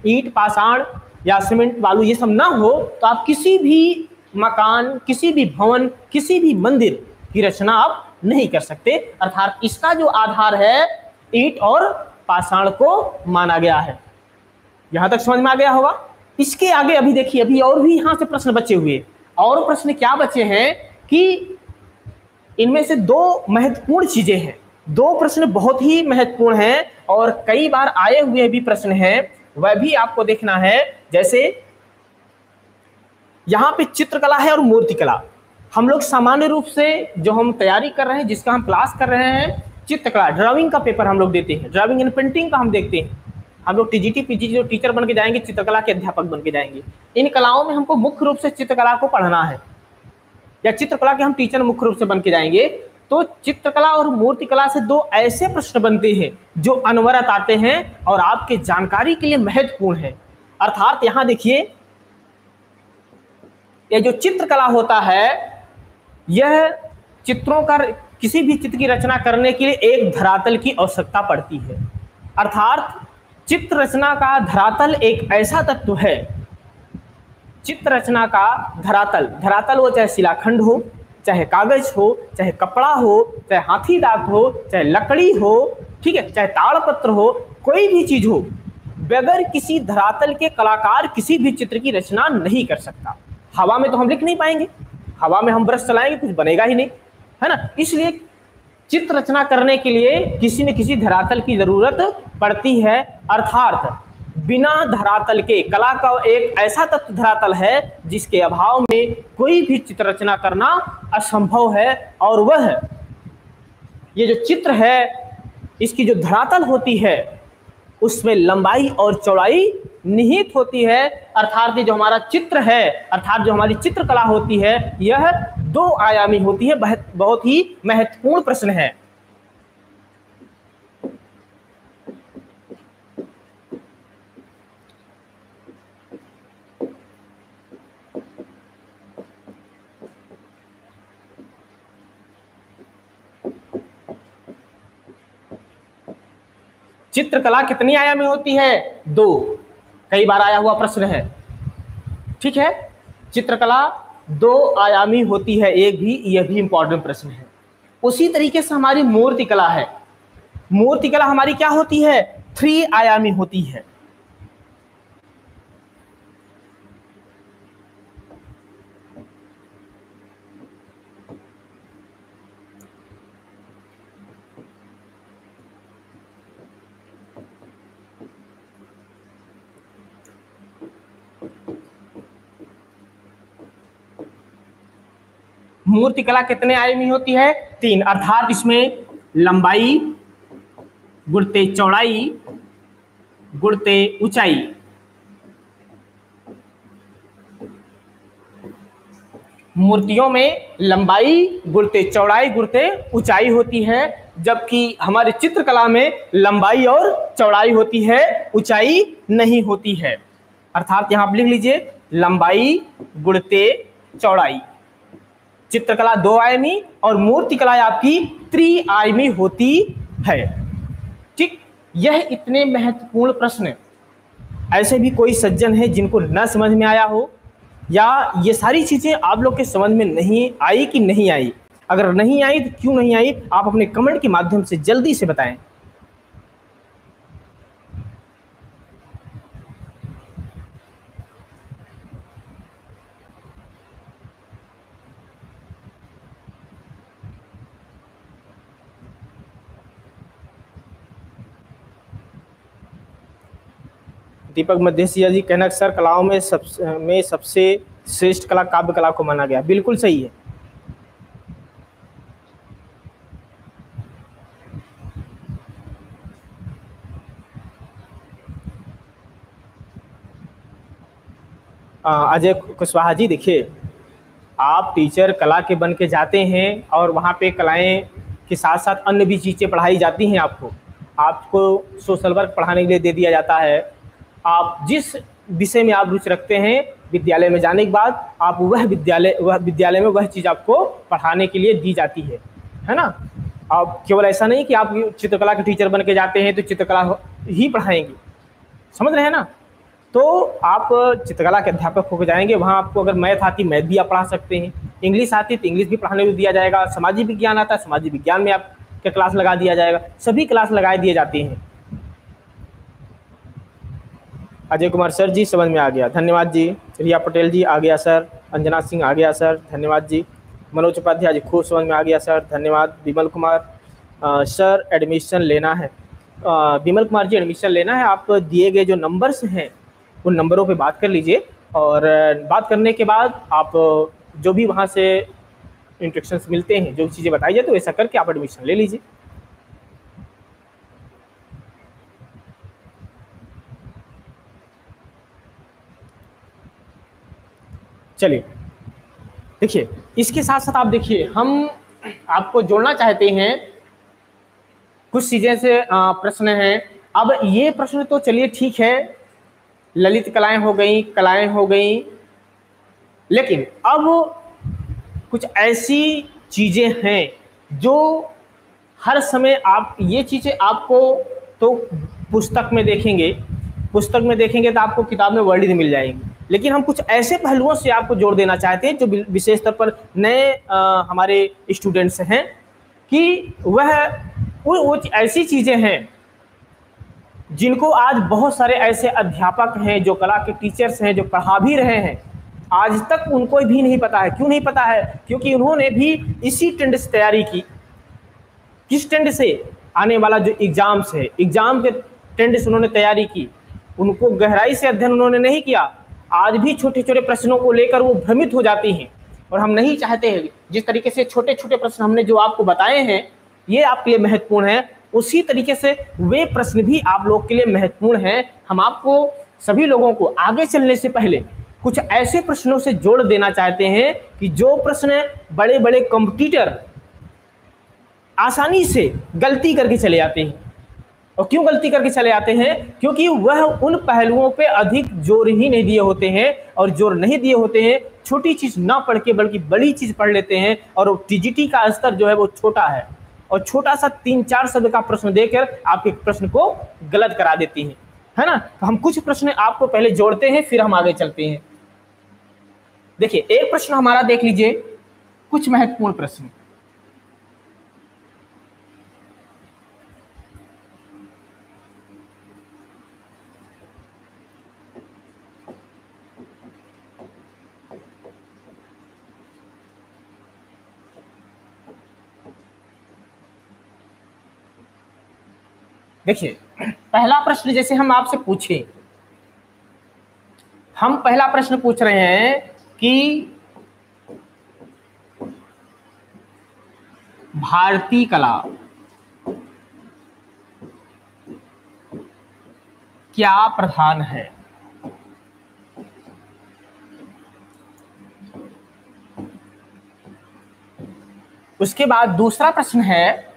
ईंट पाषाण या सीमेंट बालू ये सब ना हो, तो आप किसी भी मकान, किसी भी भवन, किसी भी मंदिर की रचना आप नहीं कर सकते। अर्थात इसका जो आधार है ईंट और पाषाण को माना गया है। यहां तक समझ में आ गया होगा। इसके आगे अभी देखिए, अभी और भी यहां से प्रश्न बचे हुए, और प्रश्न क्या बचे हैं कि इनमें से दो महत्वपूर्ण चीजें हैं, दो प्रश्न बहुत ही महत्वपूर्ण हैं और कई बार आए हुए भी प्रश्न हैं, वह भी आपको देखना है। जैसे यहां पे चित्रकला है और मूर्तिकला। हम लोग सामान्य रूप से जो हम तैयारी कर रहे हैं, जिसका हम क्लास कर रहे हैं, चित्रकला, ड्राइंग का पेपर हम लोग देते हैं, ड्राइंग एंड पेंटिंग का हम देखते हैं। हम लोग टीजीटी पीजीटी जो टीचर बन के जाएंगे, चित्रकला के अध्यापक बन के जाएंगे, इन कलाओं में हमको मुख्य रूप से चित्रकला को पढ़ना है, या चित्रकला के हम टीचर मुख्य रूप से बन के जाएंगे। तो चित्रकला और मूर्तिकला से दो ऐसे प्रश्न बनते हैं जो अनवरत आते हैं और आपके जानकारी के लिए महत्वपूर्ण है। अर्थात यहां देखिए, यह जो चित्रकला होता है, यह चित्रों का, किसी भी चित्र की रचना करने के लिए एक धरातल की आवश्यकता पड़ती है। अर्थात चित्र रचना का धरातल एक ऐसा तत्व है, चित्र रचना का धरातल, धरातल वो चाहे शिलाखंड हो, चाहे कागज हो, चाहे कपड़ा हो, चाहे हाथी दांत हो, चाहे लकड़ी हो, ठीक है, चाहे ताड़पत्र हो, कोई भी चीज हो, बगैर किसी धरातल के कलाकार किसी भी चित्र की रचना नहीं कर सकता। हवा में तो हम लिख नहीं पाएंगे, हवा में हम ब्रश चलाएंगे कुछ बनेगा ही नहीं, है ना। इसलिए चित्र रचना करने के लिए किसी न किसी धरातल की जरूरत पड़ती है। अर्थात बिना धरातल के, कला का एक ऐसा तत्व धरातल है जिसके अभाव में कोई भी चित्र रचना करना असंभव है। और वह ये जो चित्र है, इसकी जो धरातल होती है उसमें लंबाई और चौड़ाई निहित होती है। अर्थात ये जो हमारा चित्र है, अर्थात जो हमारी चित्रकला होती है, यह दो आयामी होती है। बहुत ही महत्वपूर्ण प्रश्न है। चित्रकला कितनी आयामी होती है? दो। कई बार आया हुआ प्रश्न है, ठीक है। चित्रकला दो आयामी होती है, एक भी, यह भी इंपॉर्टेंट प्रश्न है। उसी तरीके से हमारी मूर्तिकला है। मूर्तिकला हमारी क्या होती है? थ्री आयामी होती है। मूर्तिकला कितने आयामी होती है? तीन। अर्थात इसमें लंबाई गुणते चौड़ाई गुणते ऊंचाई, मूर्तियों में लंबाई गुणते चौड़ाई गुणते ऊंचाई होती है, जबकि हमारी चित्रकला में लंबाई और चौड़ाई होती है, ऊंचाई नहीं होती है। अर्थात यहां आप लिख लीजिए, लंबाई गुणते चौड़ाई। चित्रकला दो आयामी और मूर्तिकला आपकी त्रि आयामी होती है, ठीक। यह इतने महत्वपूर्ण प्रश्न। ऐसे भी कोई सज्जन है जिनको न समझ में आया हो, या ये सारी चीज़ें आप लोग के समझ में नहीं आई कि नहीं आई, अगर नहीं आई तो क्यों नहीं आई, आप अपने कमेंट के माध्यम से जल्दी से बताएं। दीपक मधेसिया जी कहना, सर कलाओं में सब में सबसे श्रेष्ठ कला काव्य कला को माना गया। बिल्कुल सही है। अजय कुशवाहा जी, देखिए, आप टीचर कला के बन के जाते हैं और वहाँ पे कलाएं के साथ साथ अन्य भी चीज़ें पढ़ाई जाती हैं। आपको आपको सोशल वर्क पढ़ाने के लिए दे दिया जाता है। आप जिस विषय में आप रुचि रखते हैं, विद्यालय में जाने के बाद आप वह विद्यालय वह विद्यालय में वह चीज़ आपको पढ़ाने के लिए दी जाती है, है ना। आप केवल ऐसा नहीं कि आप चित्रकला के टीचर बन के जाते हैं तो चित्रकला ही पढ़ाएंगे, समझ रहे हैं ना। तो आप चित्रकला के अध्यापक होकर जाएंगे, वहाँ आपको अगर मैथ आती मैथ भी आप पढ़ा सकते हैं, इंग्लिश आती तो इंग्लिश भी पढ़ाने को दिया जाएगा, सामाजिक विज्ञान आता है सामाजिक विज्ञान में आपका क्लास लगा दिया जाएगा, सभी क्लास लगाए दिए जाते हैं। अजय कुमार सर जी, समझ में आ गया, धन्यवाद जी। रिया पटेल जी, आ गया सर। अंजना सिंह, आ गया सर, धन्यवाद जी। मनोज उपाध्याय जी, खूब समझ में आ गया सर, धन्यवाद। विमल कुमार, आ, सर एडमिशन लेना है। विमल कुमार जी, एडमिशन लेना है, आप दिए गए जो नंबर्स हैं उन नंबरों पे बात कर लीजिए, और बात करने के बाद आप जो भी वहाँ से इंस्ट्रक्शंस मिलते हैं, जो चीज़ें बताई जाए तो वैसा करके आप एडमिशन ले लीजिए। चलिए, देखिए, इसके साथ साथ आप देखिए, हम आपको जोड़ना चाहते हैं कुछ चीजें से प्रश्न हैं। अब ये प्रश्न तो चलिए ठीक है, ललित कलाएं हो गई, कलाएं हो गई, लेकिन अब कुछ ऐसी चीजें हैं जो हर समय आप ये चीजें आपको तो पुस्तक में देखेंगे, पुस्तक में देखेंगे तो आपको किताब में वर्णित मिल जाएंगी, लेकिन हम कुछ ऐसे पहलुओं से आपको जोड़ देना चाहते हैं जो विशेष तौर पर नए हमारे स्टूडेंट्स हैं कि वह वो ऐसी चीज़ें हैं जिनको आज बहुत सारे ऐसे अध्यापक हैं जो कला के टीचर्स हैं जो पढ़ा भी रहे हैं, आज तक उनको भी नहीं पता है। क्यों नहीं पता है? क्योंकि उन्होंने भी इसी ट्रेंड से तैयारी की। किस ट्रेंड से? आने वाला जो एग्ज़ाम्स है, एग्ज़ाम के ट्रेंड से उन्होंने तैयारी की, उनको गहराई से अध्ययन उन्होंने नहीं किया। आज भी छोटे छोटे प्रश्नों को लेकर वो भ्रमित हो जाती हैं और हम नहीं चाहते हैं जिस तरीके से छोटे छोटे प्रश्न हमने जो आपको बताए हैं ये आपके लिए महत्वपूर्ण है, उसी तरीके से वे प्रश्न भी आप लोग के लिए महत्वपूर्ण हैं। हम आपको सभी लोगों को आगे चलने से पहले कुछ ऐसे प्रश्नों से जोड़ देना चाहते हैं कि जो प्रश्न बड़े बड़े कॉम्पिटिटर आसानी से गलती करके चले जाते हैं। और क्यों गलती करके चले आते हैं? क्योंकि वह उन पहलुओं पे अधिक जोर ही नहीं दिए होते हैं, और जोर नहीं दिए होते हैं छोटी चीज़ ना पढ़ के बल्कि बड़ी चीज़ पढ़ लेते हैं, और टीजीटी का स्तर जो है वो छोटा है, और छोटा सा तीन चार शब्द का प्रश्न देकर आपके प्रश्न को गलत करा देती हैं, है ना। तो हम कुछ प्रश्न आपको पहले जोड़ते हैं फिर हम आगे चलते हैं। देखिए एक प्रश्न हमारा देख लीजिए, कुछ महत्वपूर्ण प्रश्न। देखिए पहला प्रश्न जैसे हम आपसे पूछे, हम पहला प्रश्न पूछ रहे हैं कि भारतीय कला क्या प्रधान है? उसके बाद दूसरा प्रश्न है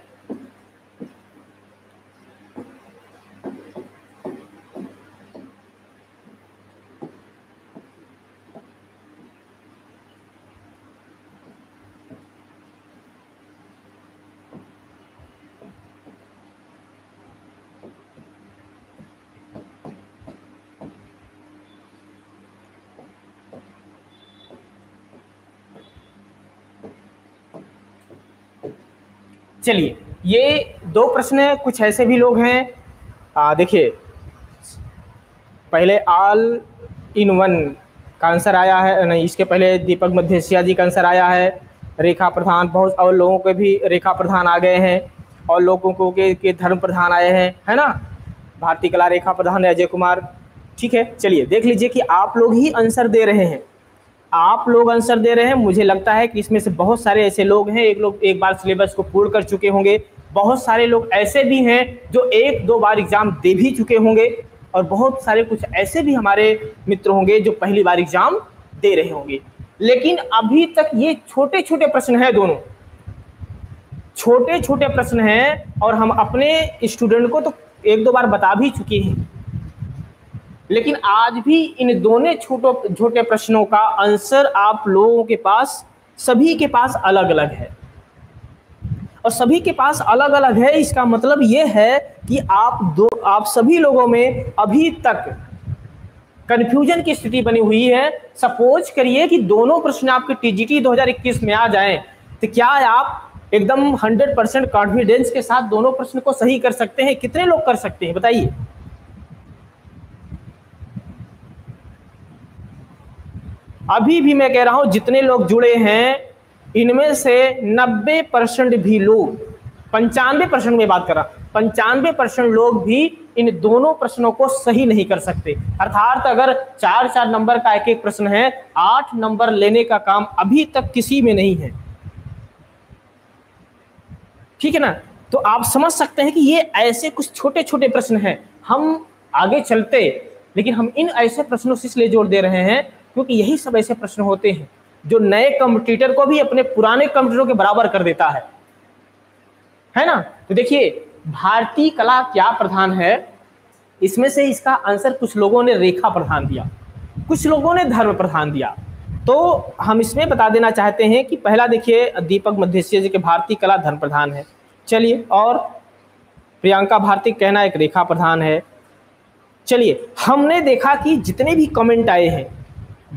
चलिए ये दो प्रश्न कुछ ऐसे भी लोग हैं। देखिए पहले ऑल इन वन का आंसर आया है, नहीं इसके पहले दीपक मध्यसिया जी का आंसर आया है, रेखा प्रधान, बहुत और लोगों के भी रेखा प्रधान आ गए हैं, और लोगों को के, के धर्म प्रधान आए हैं, है ना। भारतीय कला रेखा प्रधान, अजय कुमार, ठीक है। चलिए देख लीजिए कि आप लोग ही आंसर दे रहे हैं, आप लोग आंसर दे रहे हैं। मुझे लगता है कि इसमें से बहुत सारे ऐसे लोग हैं, एक लोग एक बार सिलेबस को पूर्ण कर चुके होंगे, बहुत सारे लोग ऐसे भी हैं जो एक दो बार एग्जाम दे भी चुके होंगे, और बहुत सारे कुछ ऐसे भी हमारे मित्र होंगे जो पहली बार एग्जाम दे रहे होंगे। लेकिन अभी तक ये छोटे छोटे प्रश्न हैं, दोनों छोटे छोटे प्रश्न हैं, और हम अपने स्टूडेंट को तो एक दो बार बता भी चुके हैं, लेकिन आज भी इन दोनों छोटे छोटे प्रश्नों का आंसर आप लोगों के पास, सभी के पास अलग अलग है, और सभी के पास अलग अलग है। इसका मतलब ये है कि आप दो आप सभी लोगों में अभी तक कंफ्यूजन की स्थिति बनी हुई है। सपोज करिए कि दोनों प्रश्न आपके टीजीटी दो हज़ार इक्कीस में आ जाएं, तो क्या आप एकदम सौ परसेंट कॉन्फिडेंस के साथ दोनों प्रश्न को सही कर सकते हैं? कितने लोग कर सकते हैं बताइए? अभी भी मैं कह रहा हूं जितने लोग जुड़े हैं इनमें से नब्बे परसेंट भी लोग, पंचानवे परसेंट में बात कर रहा हूं, पंचानवे परसेंट लोग भी इन दोनों प्रश्नों को सही नहीं कर सकते। अर्थात अगर चार चार नंबर का एक एक प्रश्न है, आठ नंबर लेने का काम अभी तक किसी में नहीं है, ठीक है ना। तो आप समझ सकते हैं कि ये ऐसे कुछ छोटे छोटे प्रश्न हैं। हम आगे चलते, लेकिन हम इन ऐसे प्रश्नों से इसलिए जोड़ दे रहे हैं क्योंकि यही सब ऐसे प्रश्न होते हैं जो नए कंपटीटर को भी अपने पुराने कंपटीटरों के बराबर कर देता है, है ना। तो देखिए भारतीय कला क्या प्रधान है, इसमें से इसका आंसर कुछ लोगों ने रेखा प्रधान दिया, कुछ लोगों ने धर्म प्रधान दिया। तो हम इसमें बता देना चाहते हैं कि पहला देखिए दीपक मध्येशिया जी के भारतीय कला धर्म प्रधान है, चलिए, और प्रियंका भारती कहना एक रेखा प्रधान है। चलिए हमने देखा कि जितने भी कमेंट आए हैं,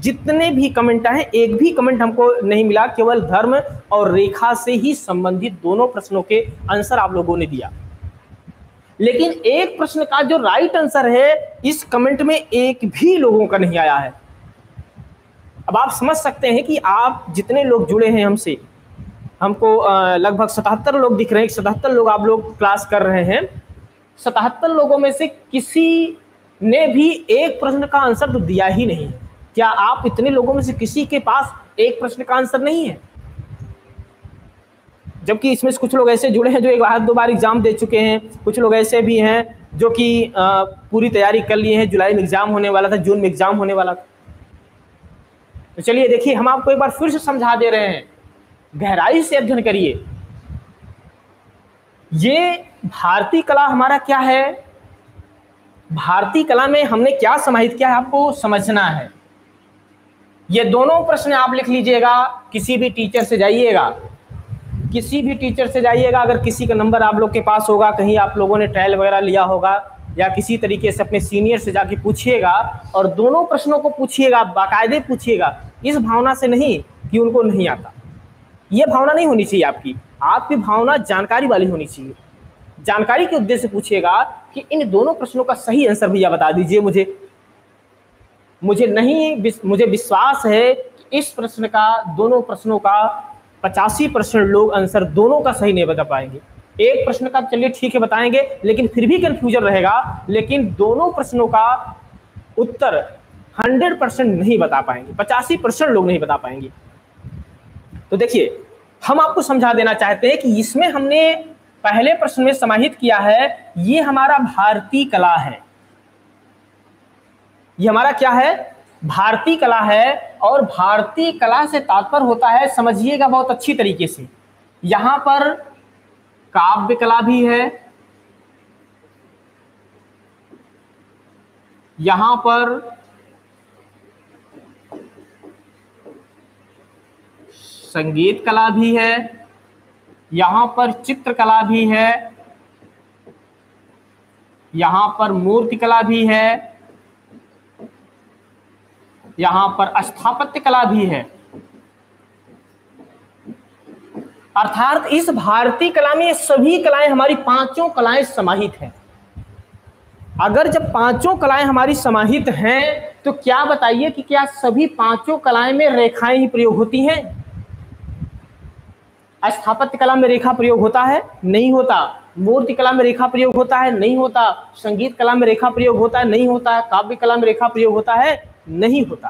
जितने भी कमेंट आए हैं, एक भी कमेंट हमको नहीं मिला, केवल धर्म और रेखा से ही संबंधित दोनों प्रश्नों के आंसर आप लोगों ने दिया। लेकिन एक प्रश्न का जो राइट आंसर है इस कमेंट में एक भी लोगों का नहीं आया है। अब आप समझ सकते हैं कि आप जितने लोग जुड़े हैं हमसे, हमको लगभग सतहत्तर लोग दिख रहे हैं, सतहत्तर लोग आप लोग क्लास कर रहे हैं, सतहत्तर लोगों में से किसी ने भी एक प्रश्न का आंसर तो दिया ही नहीं। क्या आप इतने लोगों में से किसी के पास एक प्रश्न का आंसर नहीं है? जबकि इसमें से कुछ लोग ऐसे जुड़े हैं जो एक बार दो बार एग्जाम दे चुके हैं, कुछ लोग ऐसे भी हैं जो कि पूरी तैयारी कर लिए हैं, जुलाई में एग्जाम होने वाला था, जून में एग्जाम होने वाला था। तो चलिए देखिए हम आपको एक बार फिर से समझा दे रहे हैं, गहराई से अध्ययन करिए। ये भारतीय कला हमारा क्या है, भारतीय कला में हमने क्या समाहित किया है, आपको समझना है। ये दोनों प्रश्न आप लिख लीजिएगा, किसी भी टीचर से जाइएगा, किसी भी टीचर से जाइएगा। अगर किसी का नंबर आप लोग के पास होगा, कहीं आप लोगों ने ट्रायल वगैरह लिया होगा, या किसी तरीके से अपने सीनियर से जाके पूछिएगा और दोनों प्रश्नों को पूछिएगा, बाकायदे पूछिएगा, इस भावना से नहीं कि उनको नहीं आता, ये भावना नहीं होनी चाहिए आपकी। आपकी भावना जानकारी वाली होनी चाहिए। जानकारी के उद्देश्य से पूछिएगा कि इन दोनों प्रश्नों का सही आंसर भैया बता दीजिए मुझे, मुझे नहीं, मुझे विश्वास है कि इस प्रश्न का, दोनों प्रश्नों का पचासी परसेंट लोग आंसर दोनों का सही नहीं बता पाएंगे। एक प्रश्न का चलिए ठीक है बताएंगे, लेकिन फिर भी कंफ्यूजन रहेगा, लेकिन दोनों प्रश्नों का उत्तर हंड्रेड परसेंट नहीं बता पाएंगे, पचासी परसेंट लोग नहीं बता पाएंगे। तो देखिए हम आपको समझा देना चाहते हैं कि इसमें हमने पहले प्रश्न में समाहित किया है, ये हमारा भारतीय कला है, ये हमारा क्या है, भारतीय कला है। और भारतीय कला से तात्पर्य होता है, समझिएगा बहुत अच्छी तरीके से, यहां पर काव्य कला भी है, यहां पर संगीत कला भी है, यहां पर चित्रकला भी है, यहां पर मूर्ति कला भी है, यहां पर स्थापत्य कला भी है। अर्थात इस भारतीय कला में सभी कलाएं, हमारी पांचों कलाएं समाहित हैं। अगर जब पांचों कलाएं हमारी समाहित हैं तो क्या बताइए कि क्या सभी पांचों कलाएं में रेखाएं ही प्रयोग होती हैं? स्थापत्य कला में रेखा प्रयोग होता है? नहीं होता। मूर्ति कला में रेखा प्रयोग होता है? नहीं होता। संगीत कला में रेखा प्रयोग होता है? नहीं होता। काव्य कला में रेखा प्रयोग होता है? नहीं होता,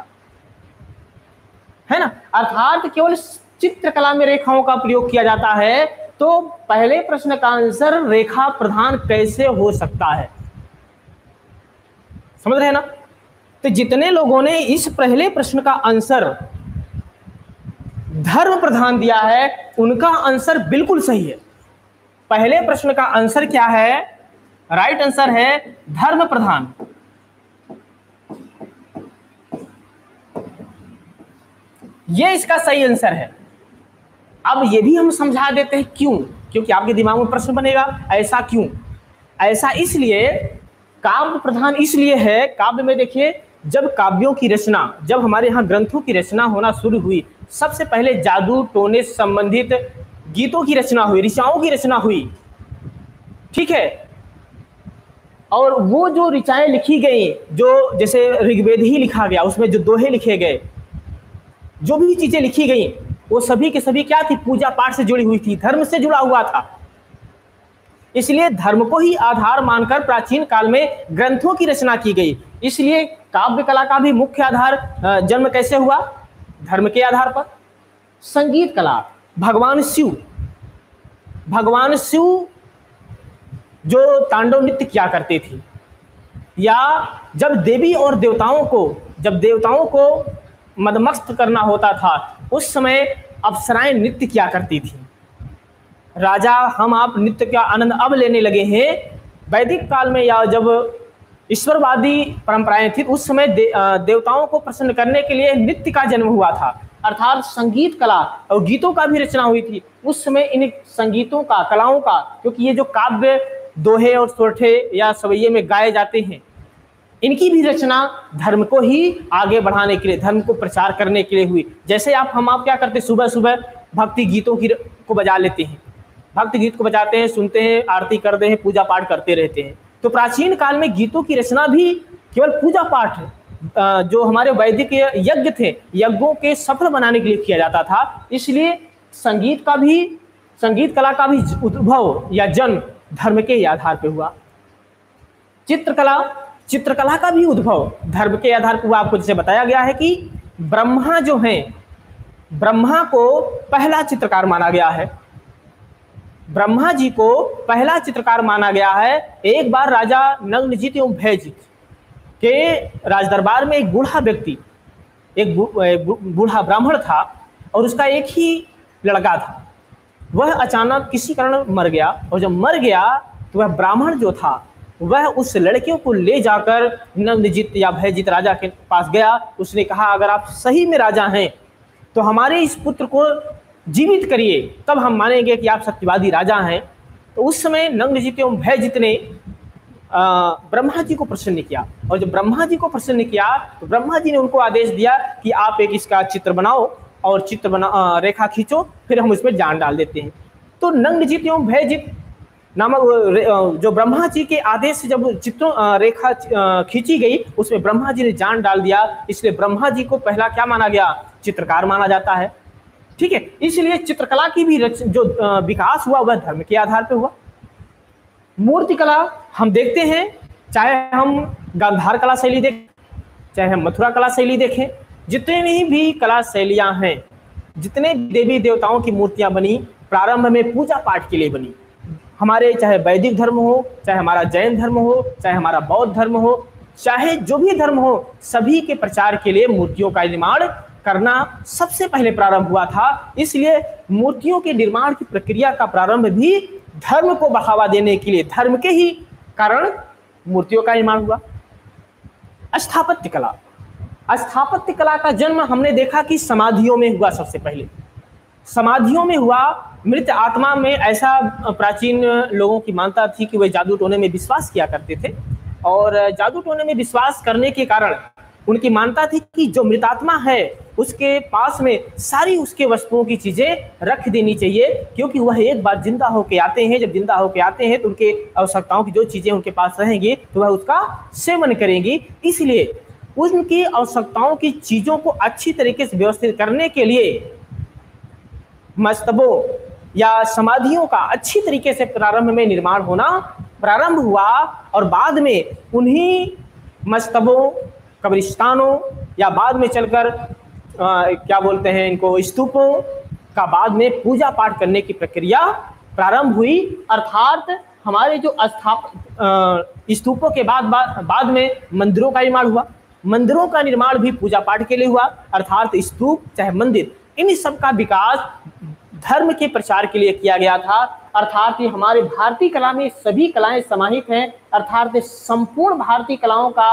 है ना। अर्थात केवल चित्रकला में रेखाओं का प्रयोग किया जाता है। तो पहले प्रश्न का आंसर रेखा प्रधान कैसे हो सकता है, समझ रहे हैं ना। तो जितने लोगों ने इस पहले प्रश्न का आंसर धर्म प्रधान दिया है, उनका आंसर बिल्कुल सही है। पहले प्रश्न का आंसर क्या है, राइट आंसर है धर्म प्रधान। यह इसका सही आंसर है। अब यह भी हम समझा देते हैं क्यों, क्योंकि आपके दिमाग में प्रश्न बनेगा ऐसा क्यों। ऐसा इसलिए, काव्य प्रधान इसलिए है, काव्य में देखिए जब काव्यों की रचना, जब हमारे यहाँ ग्रंथों की रचना होना शुरू हुई, सबसे पहले जादू टोने संबंधित गीतों की रचना हुई, ऋचाओं की रचना हुई, ठीक है। और वो जो ऋचाएं लिखी गई, जो जैसे ऋग्वेद ही लिखा गया, उसमें जो दोहे लिखे गए, जो भी चीजें लिखी गई, वो सभी के सभी क्या थी, पूजा पाठ से जुड़ी हुई थी, धर्म से जुड़ा हुआ था। इसलिए धर्म को ही आधार मानकर प्राचीन काल में ग्रंथों की रचना की गई। इसलिए काव्य कला का भी मुख्य आधार, जन्म कैसे हुआ, धर्म के आधार पर। संगीत कला, भगवान शिव, भगवान शिव जो तांडव नृत्य किया करते थे, या जब देवी और देवताओं को, जब देवताओं को मदमस्त करना होता था, उस समय अप्सराएं नृत्य किया करती थी। राजा हम आप नृत्य का आनंद अब लेने लगे हैं। वैदिक काल में या जब ईश्वरवादी परंपराएं थी उस समय दे, देवताओं को प्रसन्न करने के लिए नृत्य का जन्म हुआ था, अर्थात संगीत कला और गीतों का भी रचना हुई थी। उस समय इन संगीतों का, कलाओं का, क्योंकि ये जो काव्य दोहे और सोठे या सवैये में गाए जाते हैं, इनकी भी रचना धर्म को ही आगे बढ़ाने के लिए, धर्म को प्रचार करने के लिए हुई। जैसे आप हम आप क्या करते, सुबह सुबह भक्ति गीतों की को बजा लेते हैं, भक्ति गीत को बजाते हैं, सुनते हैं, आरती करते हैं, पूजा पाठ करते रहते हैं। तो प्राचीन काल में गीतों की रचना भी केवल पूजा पाठ, जो हमारे वैदिक यज्ञ थे, यज्ञों के सफल बनाने के लिए किया जाता था। इसलिए संगीत का भी, संगीत कला का भी उद्भव या जन्म धर्म के आधार पर हुआ। चित्रकला, चित्रकला का भी उद्भव धर्म के आधार पर हुआ। आपको जैसे बताया गया है कि ब्रह्मा जो हैं, ब्रह्मा को पहला चित्रकार माना गया है, ब्रह्मा जी को पहला चित्रकार माना गया है। एक बार राजा नंगजीत एवं भयजीत के राजदरबार में एक बूढ़ा व्यक्ति, एक बूढ़ा ब्राह्मण था और उसका एक ही लड़का था। वह अचानक किसी कारण मर गया और जब मर गया तो वह ब्राह्मण जो था वह उस लड़कियों को ले जाकर नंदजीत या भयजीत राजा के पास गया। उसने कहा, अगर आप सही में राजा हैं तो हमारे इस पुत्र को जीवित करिए, तब हम मानेंगे कि आप सत्यवादी राजा हैं। तो उस समय नंदजीत एवं भयजीत ने ब्रह्मा जी को प्रसन्न किया और जब ब्रह्मा जी को प्रसन्न किया तो ब्रह्मा जी ने उनको आदेश दिया कि आप एक इसका चित्र बनाओ और चित्र बना, रेखा खींचो, फिर हम उसमें जान डाल देते हैं। तो नंदजीत एवं भयजीत नामक जो ब्रह्मा जी के आदेश से जब चित्रों रेखा खींची गई उसमें ब्रह्मा जी ने जान डाल दिया। इसलिए ब्रह्मा जी को पहला क्या माना गया, चित्रकार माना जाता है। ठीक है, इसलिए चित्रकला की भी जो विकास हुआ वह धर्म के आधार पर हुआ। मूर्तिकला हम देखते हैं, चाहे हम गांधार कला शैली देखें, चाहे हम मथुरा कला शैली देखें, जितनी भी कला शैलियां हैं, जितने देवी देवताओं की मूर्तियां बनी प्रारंभ में पूजा पाठ के लिए बनी। हमारे चाहे वैदिक धर्म हो, चाहे हमारा जैन धर्म हो, चाहे हमारा बौद्ध धर्म हो, चाहे जो भी धर्म हो, सभी के प्रचार के लिए मूर्तियों का निर्माण करना सबसे पहले प्रारंभ हुआ था। इसलिए मूर्तियों के निर्माण की प्रक्रिया का प्रारंभ भी धर्म को बढ़ावा देने के लिए, धर्म के ही कारण मूर्तियों का निर्माण हुआ। स्थापत्य कला, स्थापत्य कला का जन्म हमने देखा कि समाधियों में हुआ। सबसे पहले समाधियों में हुआ। मृत आत्मा में ऐसा प्राचीन लोगों की मान्यता थी कि वे जादू टोने में विश्वास किया करते थे और जादू टोने में विश्वास करने के कारण उनकी मान्यता थी कि जो मृतात्मा है उसके पास में सारी उसके वस्तुओं की चीजें रख देनी चाहिए, क्योंकि वह एक बार जिंदा होके आते हैं, जब जिंदा होके आते हैं तो उनके आवश्यकताओं की जो चीजें उनके पास रहेंगी तो वह उसका सेवन करेंगी। इसलिए उनकी आवश्यकताओं की चीजों को अच्छी तरीके से व्यवस्थित करने के लिए मस्तबों या समाधियों का अच्छी तरीके से प्रारंभ में निर्माण होना प्रारंभ हुआ और बाद में उन्हीं मस्तबों, कब्रिस्तानों या बाद में चलकर आ, क्या बोलते हैं इनको, स्तूपों का बाद में पूजा पाठ करने की प्रक्रिया प्रारंभ हुई। अर्थात हमारे जो स्थाप स्तूपों के बाद बा, बाद में मंदिरों का निर्माण हुआ। मंदिरों का निर्माण भी पूजा पाठ के लिए हुआ। अर्थात स्तूप चाहे मंदिर, इन सब का विकास धर्म के प्रचार के लिए किया गया था। अर्थात ये हमारे भारतीय कला में सभी कलाएं समाहित हैं। अर्थात संपूर्ण भारतीय कलाओं का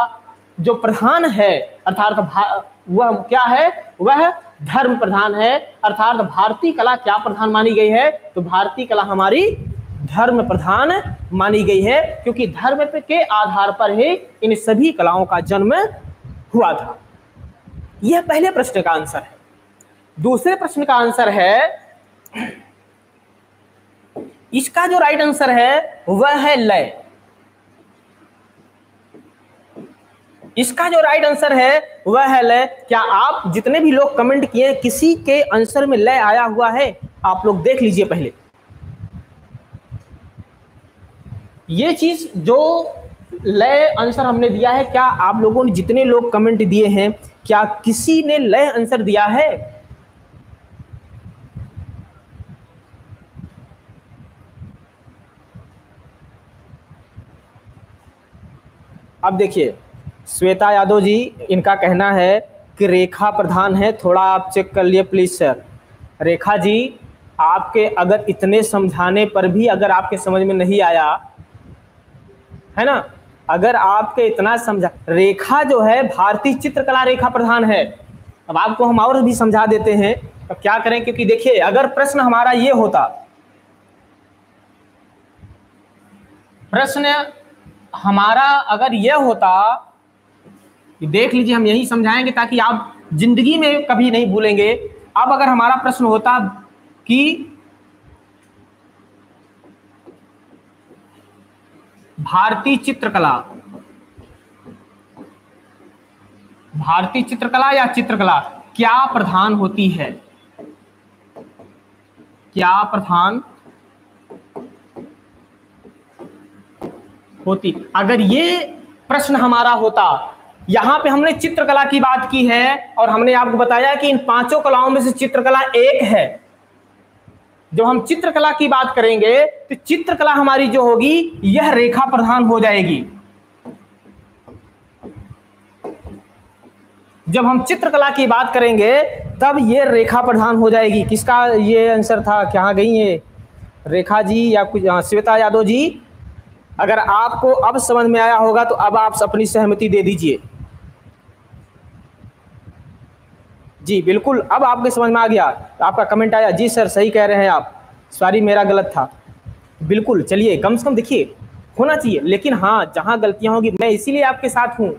जो प्रधान है, अर्थात वह क्या है, वह धर्म प्रधान है। अर्थात भारतीय कला क्या प्रधान मानी गई है, तो भारतीय कला हमारी धर्म प्रधान मानी गई है, क्योंकि धर्म के आधार पर ही इन सभी कलाओं का जन्म हुआ था। यह पहले प्रश्न का आंसर है। दूसरे प्रश्न का आंसर है, इसका जो राइट आंसर है वह है लय। इसका जो राइट आंसर है वह है लय। क्या आप जितने भी लोग कमेंट किए किसी के आंसर में लय आया हुआ है? आप लोग देख लीजिए पहले। ये चीज जो लय आंसर हमने दिया है, क्या आप लोगों ने जितने लोग कमेंट दिए हैं क्या किसी ने लय आंसर दिया है? अब देखिए, श्वेता यादव जी, इनका कहना है कि रेखा प्रधान है, थोड़ा आप चेक कर लिए प्लीज सर। रेखा जी, आपके अगर इतने समझाने पर भी अगर आपके समझ में नहीं आया है ना, अगर आपके इतना समझा, रेखा जो है भारतीय चित्रकला रेखा प्रधान है। अब आपको हम और भी समझा देते हैं, अब क्या करें, क्योंकि देखिए अगर प्रश्न हमारा ये होता, प्रश्न हमारा अगर यह होता, देख लीजिए हम यही समझाएंगे ताकि आप जिंदगी में कभी नहीं भूलेंगे। अब अगर हमारा प्रश्न होता कि भारतीय चित्रकला, भारतीय चित्रकला या चित्रकला क्या प्रधान होती है, क्या प्रधान होती, अगर ये प्रश्न हमारा होता। यहां पे हमने चित्रकला की बात की है और हमने आपको बताया कि इन पांचों कलाओं में से चित्रकला एक है। जब हम चित्रकला की बात करेंगे तो चित्रकला हमारी जो होगी यह रेखा प्रधान हो जाएगी। जब हम चित्रकला की बात करेंगे तब यह रेखा प्रधान हो जाएगी। किसका ये आंसर था, क्या गई है रेखा जी या कुछ सविता यादव जी? अगर आपको अब समझ में आया होगा तो अब आप अपनी सहमति दे दीजिए। जी बिल्कुल, अब आपके समझ में आ गया, आपका कमेंट आया, जी सर सही कह रहे हैं आप, सॉरी मेरा गलत था। बिल्कुल, चलिए कम से कम देखिए होना चाहिए, लेकिन हाँ जहाँ गलतियाँ होंगी, मैं इसीलिए आपके साथ हूँ।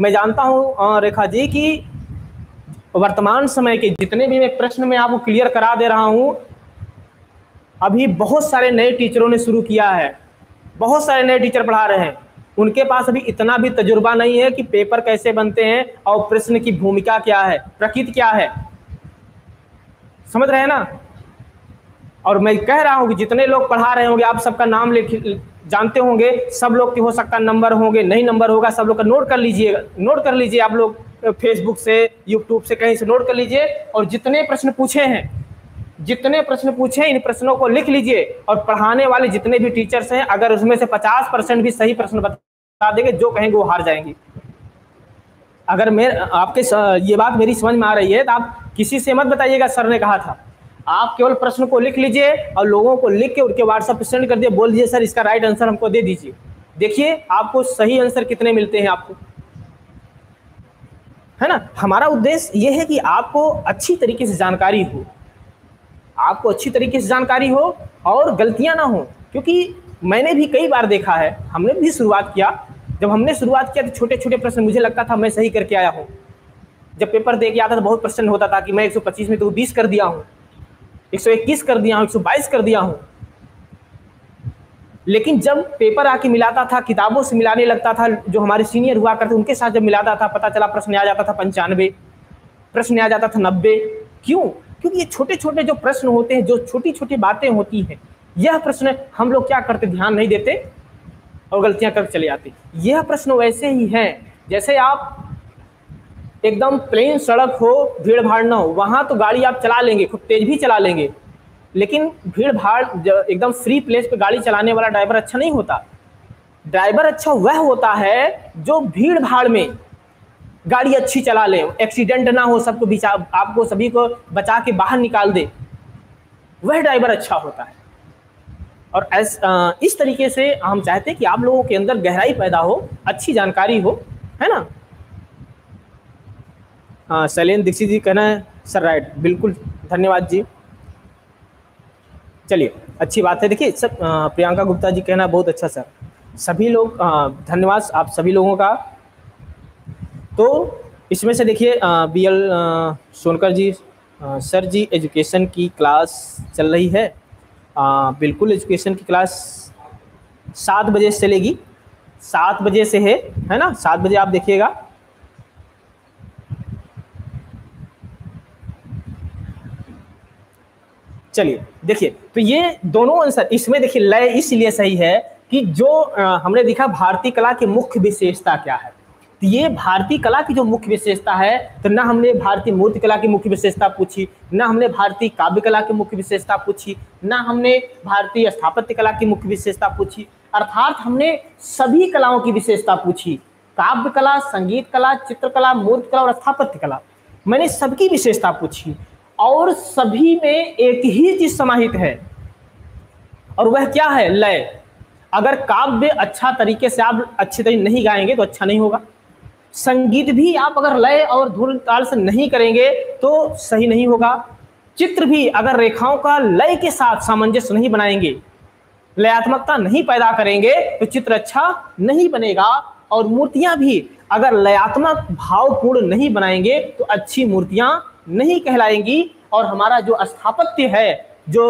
मैं जानता हूँ रेखा जी कि वर्तमान समय के जितने भी मैं प्रश्न में आपको क्लियर करा दे रहा हूँ, अभी बहुत सारे नए टीचरों ने शुरू किया है, बहुत सारे नए टीचर पढ़ा रहे हैं, उनके पास अभी इतना भी तजुर्बा नहीं है कि पेपर कैसे बनते हैं और प्रश्न की भूमिका क्या है, प्रकृति क्या है, समझ रहे हैं ना। और मैं कह रहा हूँ कि जितने लोग पढ़ा रहे होंगे आप सबका नाम लिख जानते होंगे, सब लोग के हो सकता नंबर होंगे, नहीं नंबर होगा, सब लोग का नोट कर लीजिएगा, नोट कर लीजिए आप लोग फेसबुक से, यूट्यूब से, कहीं से नोट कर लीजिए। और जितने प्रश्न पूछे हैं, जितने प्रश्न पूछे इन प्रश्नों को लिख लीजिए, और पढ़ाने वाले जितने भी टीचर्स हैं अगर उसमें से पचास परसेंट भी सही प्रश्न बता देंगे, जो कहेंगे वो हार जाएंगे। अगर मैं आपके ये बात मेरी समझ में आ रही है तो आप किसी से मत बताइएगा सर ने कहा था। आप केवल प्रश्न को लिख लीजिए और लोगों को लिख के उनके व्हाट्सएप पर सेंड कर दिए, बोल दीजिए सर इसका राइट आंसर हमको दे दीजिए। देखिए आपको सही आंसर कितने मिलते हैं आपको, है ना। हमारा उद्देश्य ये है कि आपको अच्छी तरीके से जानकारी हो, आपको अच्छी तरीके से जानकारी हो और गलतियां ना हो। क्योंकि मैंने भी कई बार देखा है, हमने भी शुरुआत किया, जब हमने शुरुआत किया तो छोटे छोटे प्रश्न मुझे लगता था मैं सही करके आया हूँ। जब पेपर दे के आता तो बहुत प्रश्न होता था कि मैं एक सौ पच्चीस में तो बीस कर दिया हूँ, एक सौ इक्कीस कर दिया हूँ, एक सौ बाईस कर दिया हूँ। लेकिन जब पेपर आके मिलाता था, किताबों से मिलाने लगता था, जो हमारे सीनियर हुआ करते उनके साथ जब मिलाता था, पता चला प्रश्न आ जाता था पंचानवे, प्रश्न आ जाता था नब्बे। क्यों? क्योंकि ये छोटे छोटे जो प्रश्न होते हैं, जो छोटी छोटी बातें होती हैं, यह प्रश्न हम लोग क्या करते, ध्यान नहीं देते और गलतियां करके चले जाते। यह प्रश्न वैसे ही हैं जैसे आप एकदम प्लेन सड़क हो, भीड़ भाड़ ना हो, वहाँ तो गाड़ी आप चला लेंगे, खूब तेज भी चला लेंगे, लेकिन भीड़ भाड़ एकदम फ्री प्लेस पर गाड़ी चलाने वाला ड्राइवर अच्छा नहीं होता। ड्राइवर अच्छा वह होता है जो भीड़ भाड़ में गाड़ी अच्छी चला ले, एक्सीडेंट ना हो, सबको बचा, आपको सभी को बचा के बाहर निकाल दे, वह ड्राइवर अच्छा होता है। और एस, आ, इस तरीके से हम चाहते हैं कि आप लोगों के अंदर गहराई पैदा हो, अच्छी जानकारी हो, है ना। शैलेंद्र दीक्षित जी कहना है सर राइट, बिल्कुल धन्यवाद जी, चलिए अच्छी बात है। देखिए सब आ, प्रियंका गुप्ता जी कहना बहुत अच्छा सर, सभी लोग धन्यवाद आप सभी लोगों का। तो इसमें से देखिए बी एल सोनकर जी, आ, सर जी एजुकेशन की क्लास चल रही है, आ, बिल्कुल एजुकेशन की क्लास सात बजे से चलेगी, सात बजे से है, है ना, सात बजे आप देखिएगा। चलिए देखिए, तो ये दोनों आंसर इसमें देखिए लय इसलिए सही है कि जो आ, हमने देखा भारतीय कला की मुख्य विशेषता क्या है, तो ये भारतीय कला की जो मुख्य विशेषता है, तो ना हमने भारतीय मूर्ति कला की मुख्य विशेषता पूछी, ना हमने भारतीय काव्य कला की मुख्य विशेषता पूछी, ना हमने भारतीय स्थापत्य कला की मुख्य विशेषता पूछी, अर्थात हमने सभी कलाओं की विशेषता पूछी। काव्य कला, संगीत कला, चित्रकला, मूर्त कला और स्थापत्य कला, मैंने सबकी विशेषता पूछी और सभी में एक ही चीज समाहित है और वह क्या है? लय। अगर काव्य अच्छा तरीके से आप अच्छे तरीके नहीं गाएंगे तो अच्छा नहीं होगा। संगीत भी आप अगर लय और धुन ताल से नहीं करेंगे तो सही नहीं होगा। चित्र भी अगर रेखाओं का लय के साथ सामंजस्य नहीं बनाएंगे, लयात्मकता नहीं पैदा करेंगे तो चित्र अच्छा नहीं बनेगा। और मूर्तियां भी अगर लयात्मक भावपूर्ण नहीं बनाएंगे तो अच्छी मूर्तियां नहीं कहलाएंगी। और हमारा जो स्थापत्य है, जो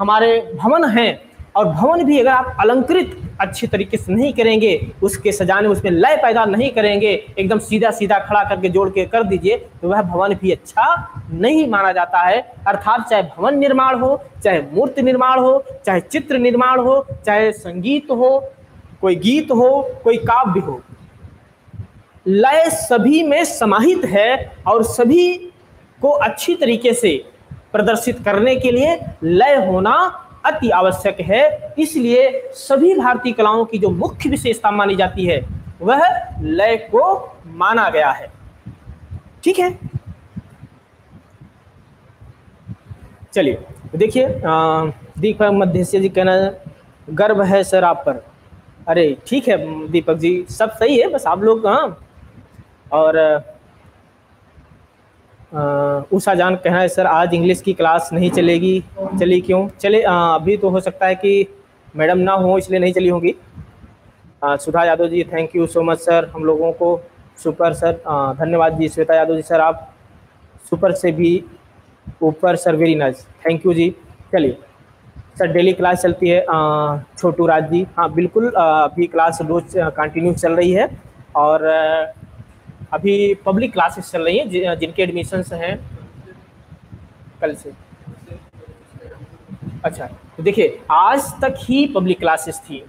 हमारे भवन हैं, और भवन भी अगर आप अलंकृत अच्छे तरीके से नहीं करेंगे, उसके सजाने उसमें लय पैदा नहीं करेंगे, एकदम सीधा सीधा खड़ा करके जोड़ के कर दीजिए तो वह भवन भी अच्छा नहीं माना जाता है। अर्थात चाहे भवन निर्माण हो, चाहे मूर्ति निर्माण हो, चाहे चित्र निर्माण हो, चाहे संगीत हो, कोई गीत हो, कोई काव्य हो, लय सभी में समाहित है और सभी को अच्छी तरीके से प्रदर्शित करने के लिए लय होना अति आवश्यक है। इसलिए सभी भारतीय कलाओं की जो मुख्य विशेषता मानी जाती है वह लय को माना गया है। ठीक है, चलिए देखिए, दीपक मध्यस्थ जी कहना गर्व है सर आप पर। अरे ठीक है दीपक जी, सब सही है, बस आप लोग हाँ। और उषा जान कहना है सर आज इंग्लिश की क्लास नहीं चलेगी। चली क्यों? चले आ, अभी तो हो सकता है कि मैडम ना हो इसलिए नहीं चली होगी। Sudha Yadav ji thank you so much sir, हम लोगों को सुपर सर, आ, धन्यवाद जी। श्वेता यादव जी सर आप सुपर से भी ऊपर sir, very nice, thank you जी। चलिए सर डेली क्लास चलती है, छोटू राज जी हाँ बिल्कुल, अभी क्लास रोज कंटिन्यू चल रही है और अभी पब्लिक क्लासेस चल रही हैं जिनके एडमिशन्स हैं कल से। अच्छा तो देखिए आज तक ही पब्लिक क्लासेस थी,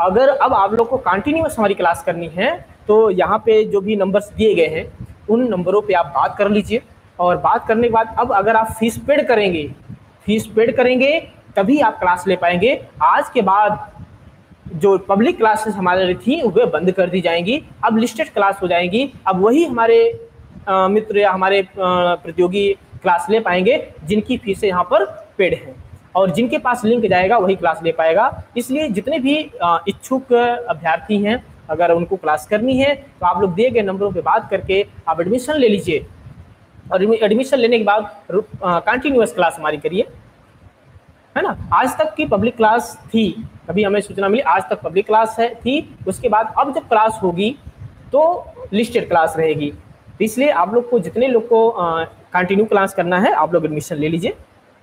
अगर अब आप लोग को कंटिन्यूस हमारी क्लास करनी है तो यहाँ पे जो भी नंबर्स दिए गए हैं उन नंबरों पे आप बात कर लीजिए। और बात करने के बाद अब अगर आप फीस पेड करेंगे, फीस पेड करेंगे तभी आप क्लास ले पाएंगे। आज के बाद जो पब्लिक क्लासेस हमारे लिए थी वे बंद कर दी जाएंगी, अब लिस्टेड क्लास हो जाएंगी। अब वही हमारे आ, मित्र या हमारे प्रतियोगी क्लास ले पाएंगे जिनकी फीसें यहाँ पर पेड हैं, और जिनके पास लिंक जाएगा वही क्लास ले पाएगा। इसलिए जितने भी आ, इच्छुक अभ्यर्थी हैं, अगर उनको क्लास करनी है तो आप लोग दिए गए नंबरों पर बात करके आप एडमिशन ले लीजिए। और एडमिशन लेने के बाद कंटिन्यूस क्लास हमारी करिए, है ना। आज तक की पब्लिक क्लास थी, अभी हमें सूचना मिली आज तक पब्लिक क्लास है थी, उसके बाद अब जब क्लास होगी तो लिस्टेड क्लास रहेगी। इसलिए आप लोग को जितने लोग को कंटिन्यू क्लास करना है आप लोग एडमिशन ले लीजिए,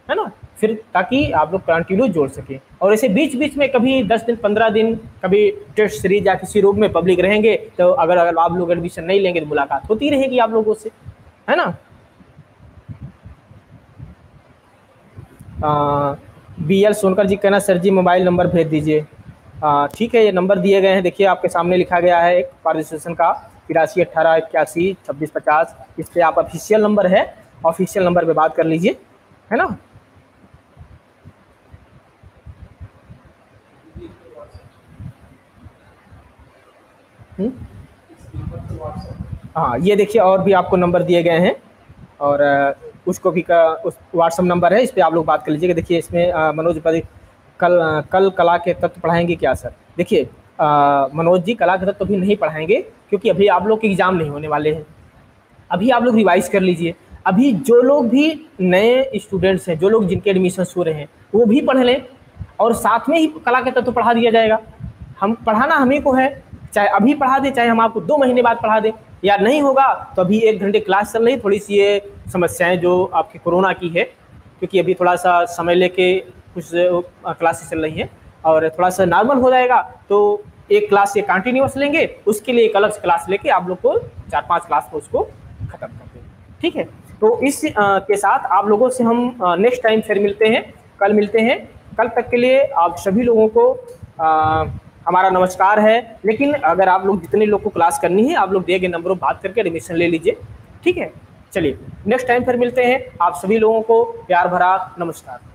है ना, फिर ताकि आप लोग कंटिन्यू जोड़ सकें। और ऐसे बीच बीच में कभी दस दिन पंद्रह दिन, कभी टेस्ट सीरीज या किसी रोग में पब्लिक रहेंगे तो अगर अगर आप लोग एडमिशन नहीं लेंगे तो मुलाकात होती रहेगी आप लोगों से, है ना। आ, बी एल सोनकर जी कहना सर जी मोबाइल नंबर भेज दीजिए। ठीक है, ये नंबर दिए गए हैं, देखिए आपके सामने लिखा गया है एक रजिस्ट्रेशन का तिरासी अट्ठारह इक्यासी छब्बीस पचास, इस पर आप ऑफिशियल नंबर है, ऑफिशियल नंबर पे बात कर लीजिए, है ना। हाँ ये देखिए और भी आपको नंबर दिए गए हैं और उसको भी का उस व्हाट्सअप नंबर है, इस पर आप लोग बात कर लीजिएगा। देखिए इसमें मनोज उपाध्याय कल कल कला के तत्व पढ़ाएंगे क्या सर? देखिए मनोज जी कला के तत्व भी नहीं पढ़ाएंगे क्योंकि अभी आप लोग के एग्ज़ाम नहीं होने वाले हैं, अभी आप लोग रिवाइज़ कर लीजिए। अभी जो लोग भी नए स्टूडेंट्स हैं, जो लोग जिनके एडमिशन हो रहे हैं वो भी पढ़ लें और साथ में ही कला के तत्व पढ़ा दिया जाएगा। हम पढ़ाना हमें को है, चाहे अभी पढ़ा दें चाहे हम आपको दो महीने बाद पढ़ा दें, या नहीं होगा तो अभी एक घंटे क्लास चल रही। थोड़ी सी ये समस्याएं जो आपकी कोरोना की है, क्योंकि अभी थोड़ा सा समय लेके कुछ क्लासेस चल रही हैं और थोड़ा सा नॉर्मल हो जाएगा तो एक क्लास ये कंटिन्यूस लेंगे, उसके लिए एक अलग से क्लास लेके आप लोग को चार पांच क्लास में उसको ख़त्म कर देंगे। ठीक है, तो इस के साथ आप लोगों से हम नेक्स्ट टाइम फिर मिलते हैं, कल मिलते हैं। कल तक के लिए आप सभी लोगों को आ, हमारा नमस्कार है। लेकिन अगर आप लोग जितने लोग को क्लास करनी है आप लोग दिए गए नंबरों पर बात करके एडमिशन ले लीजिए। ठीक है, चलिए नेक्स्ट टाइम फिर मिलते हैं, आप सभी लोगों को प्यार भरा नमस्कार।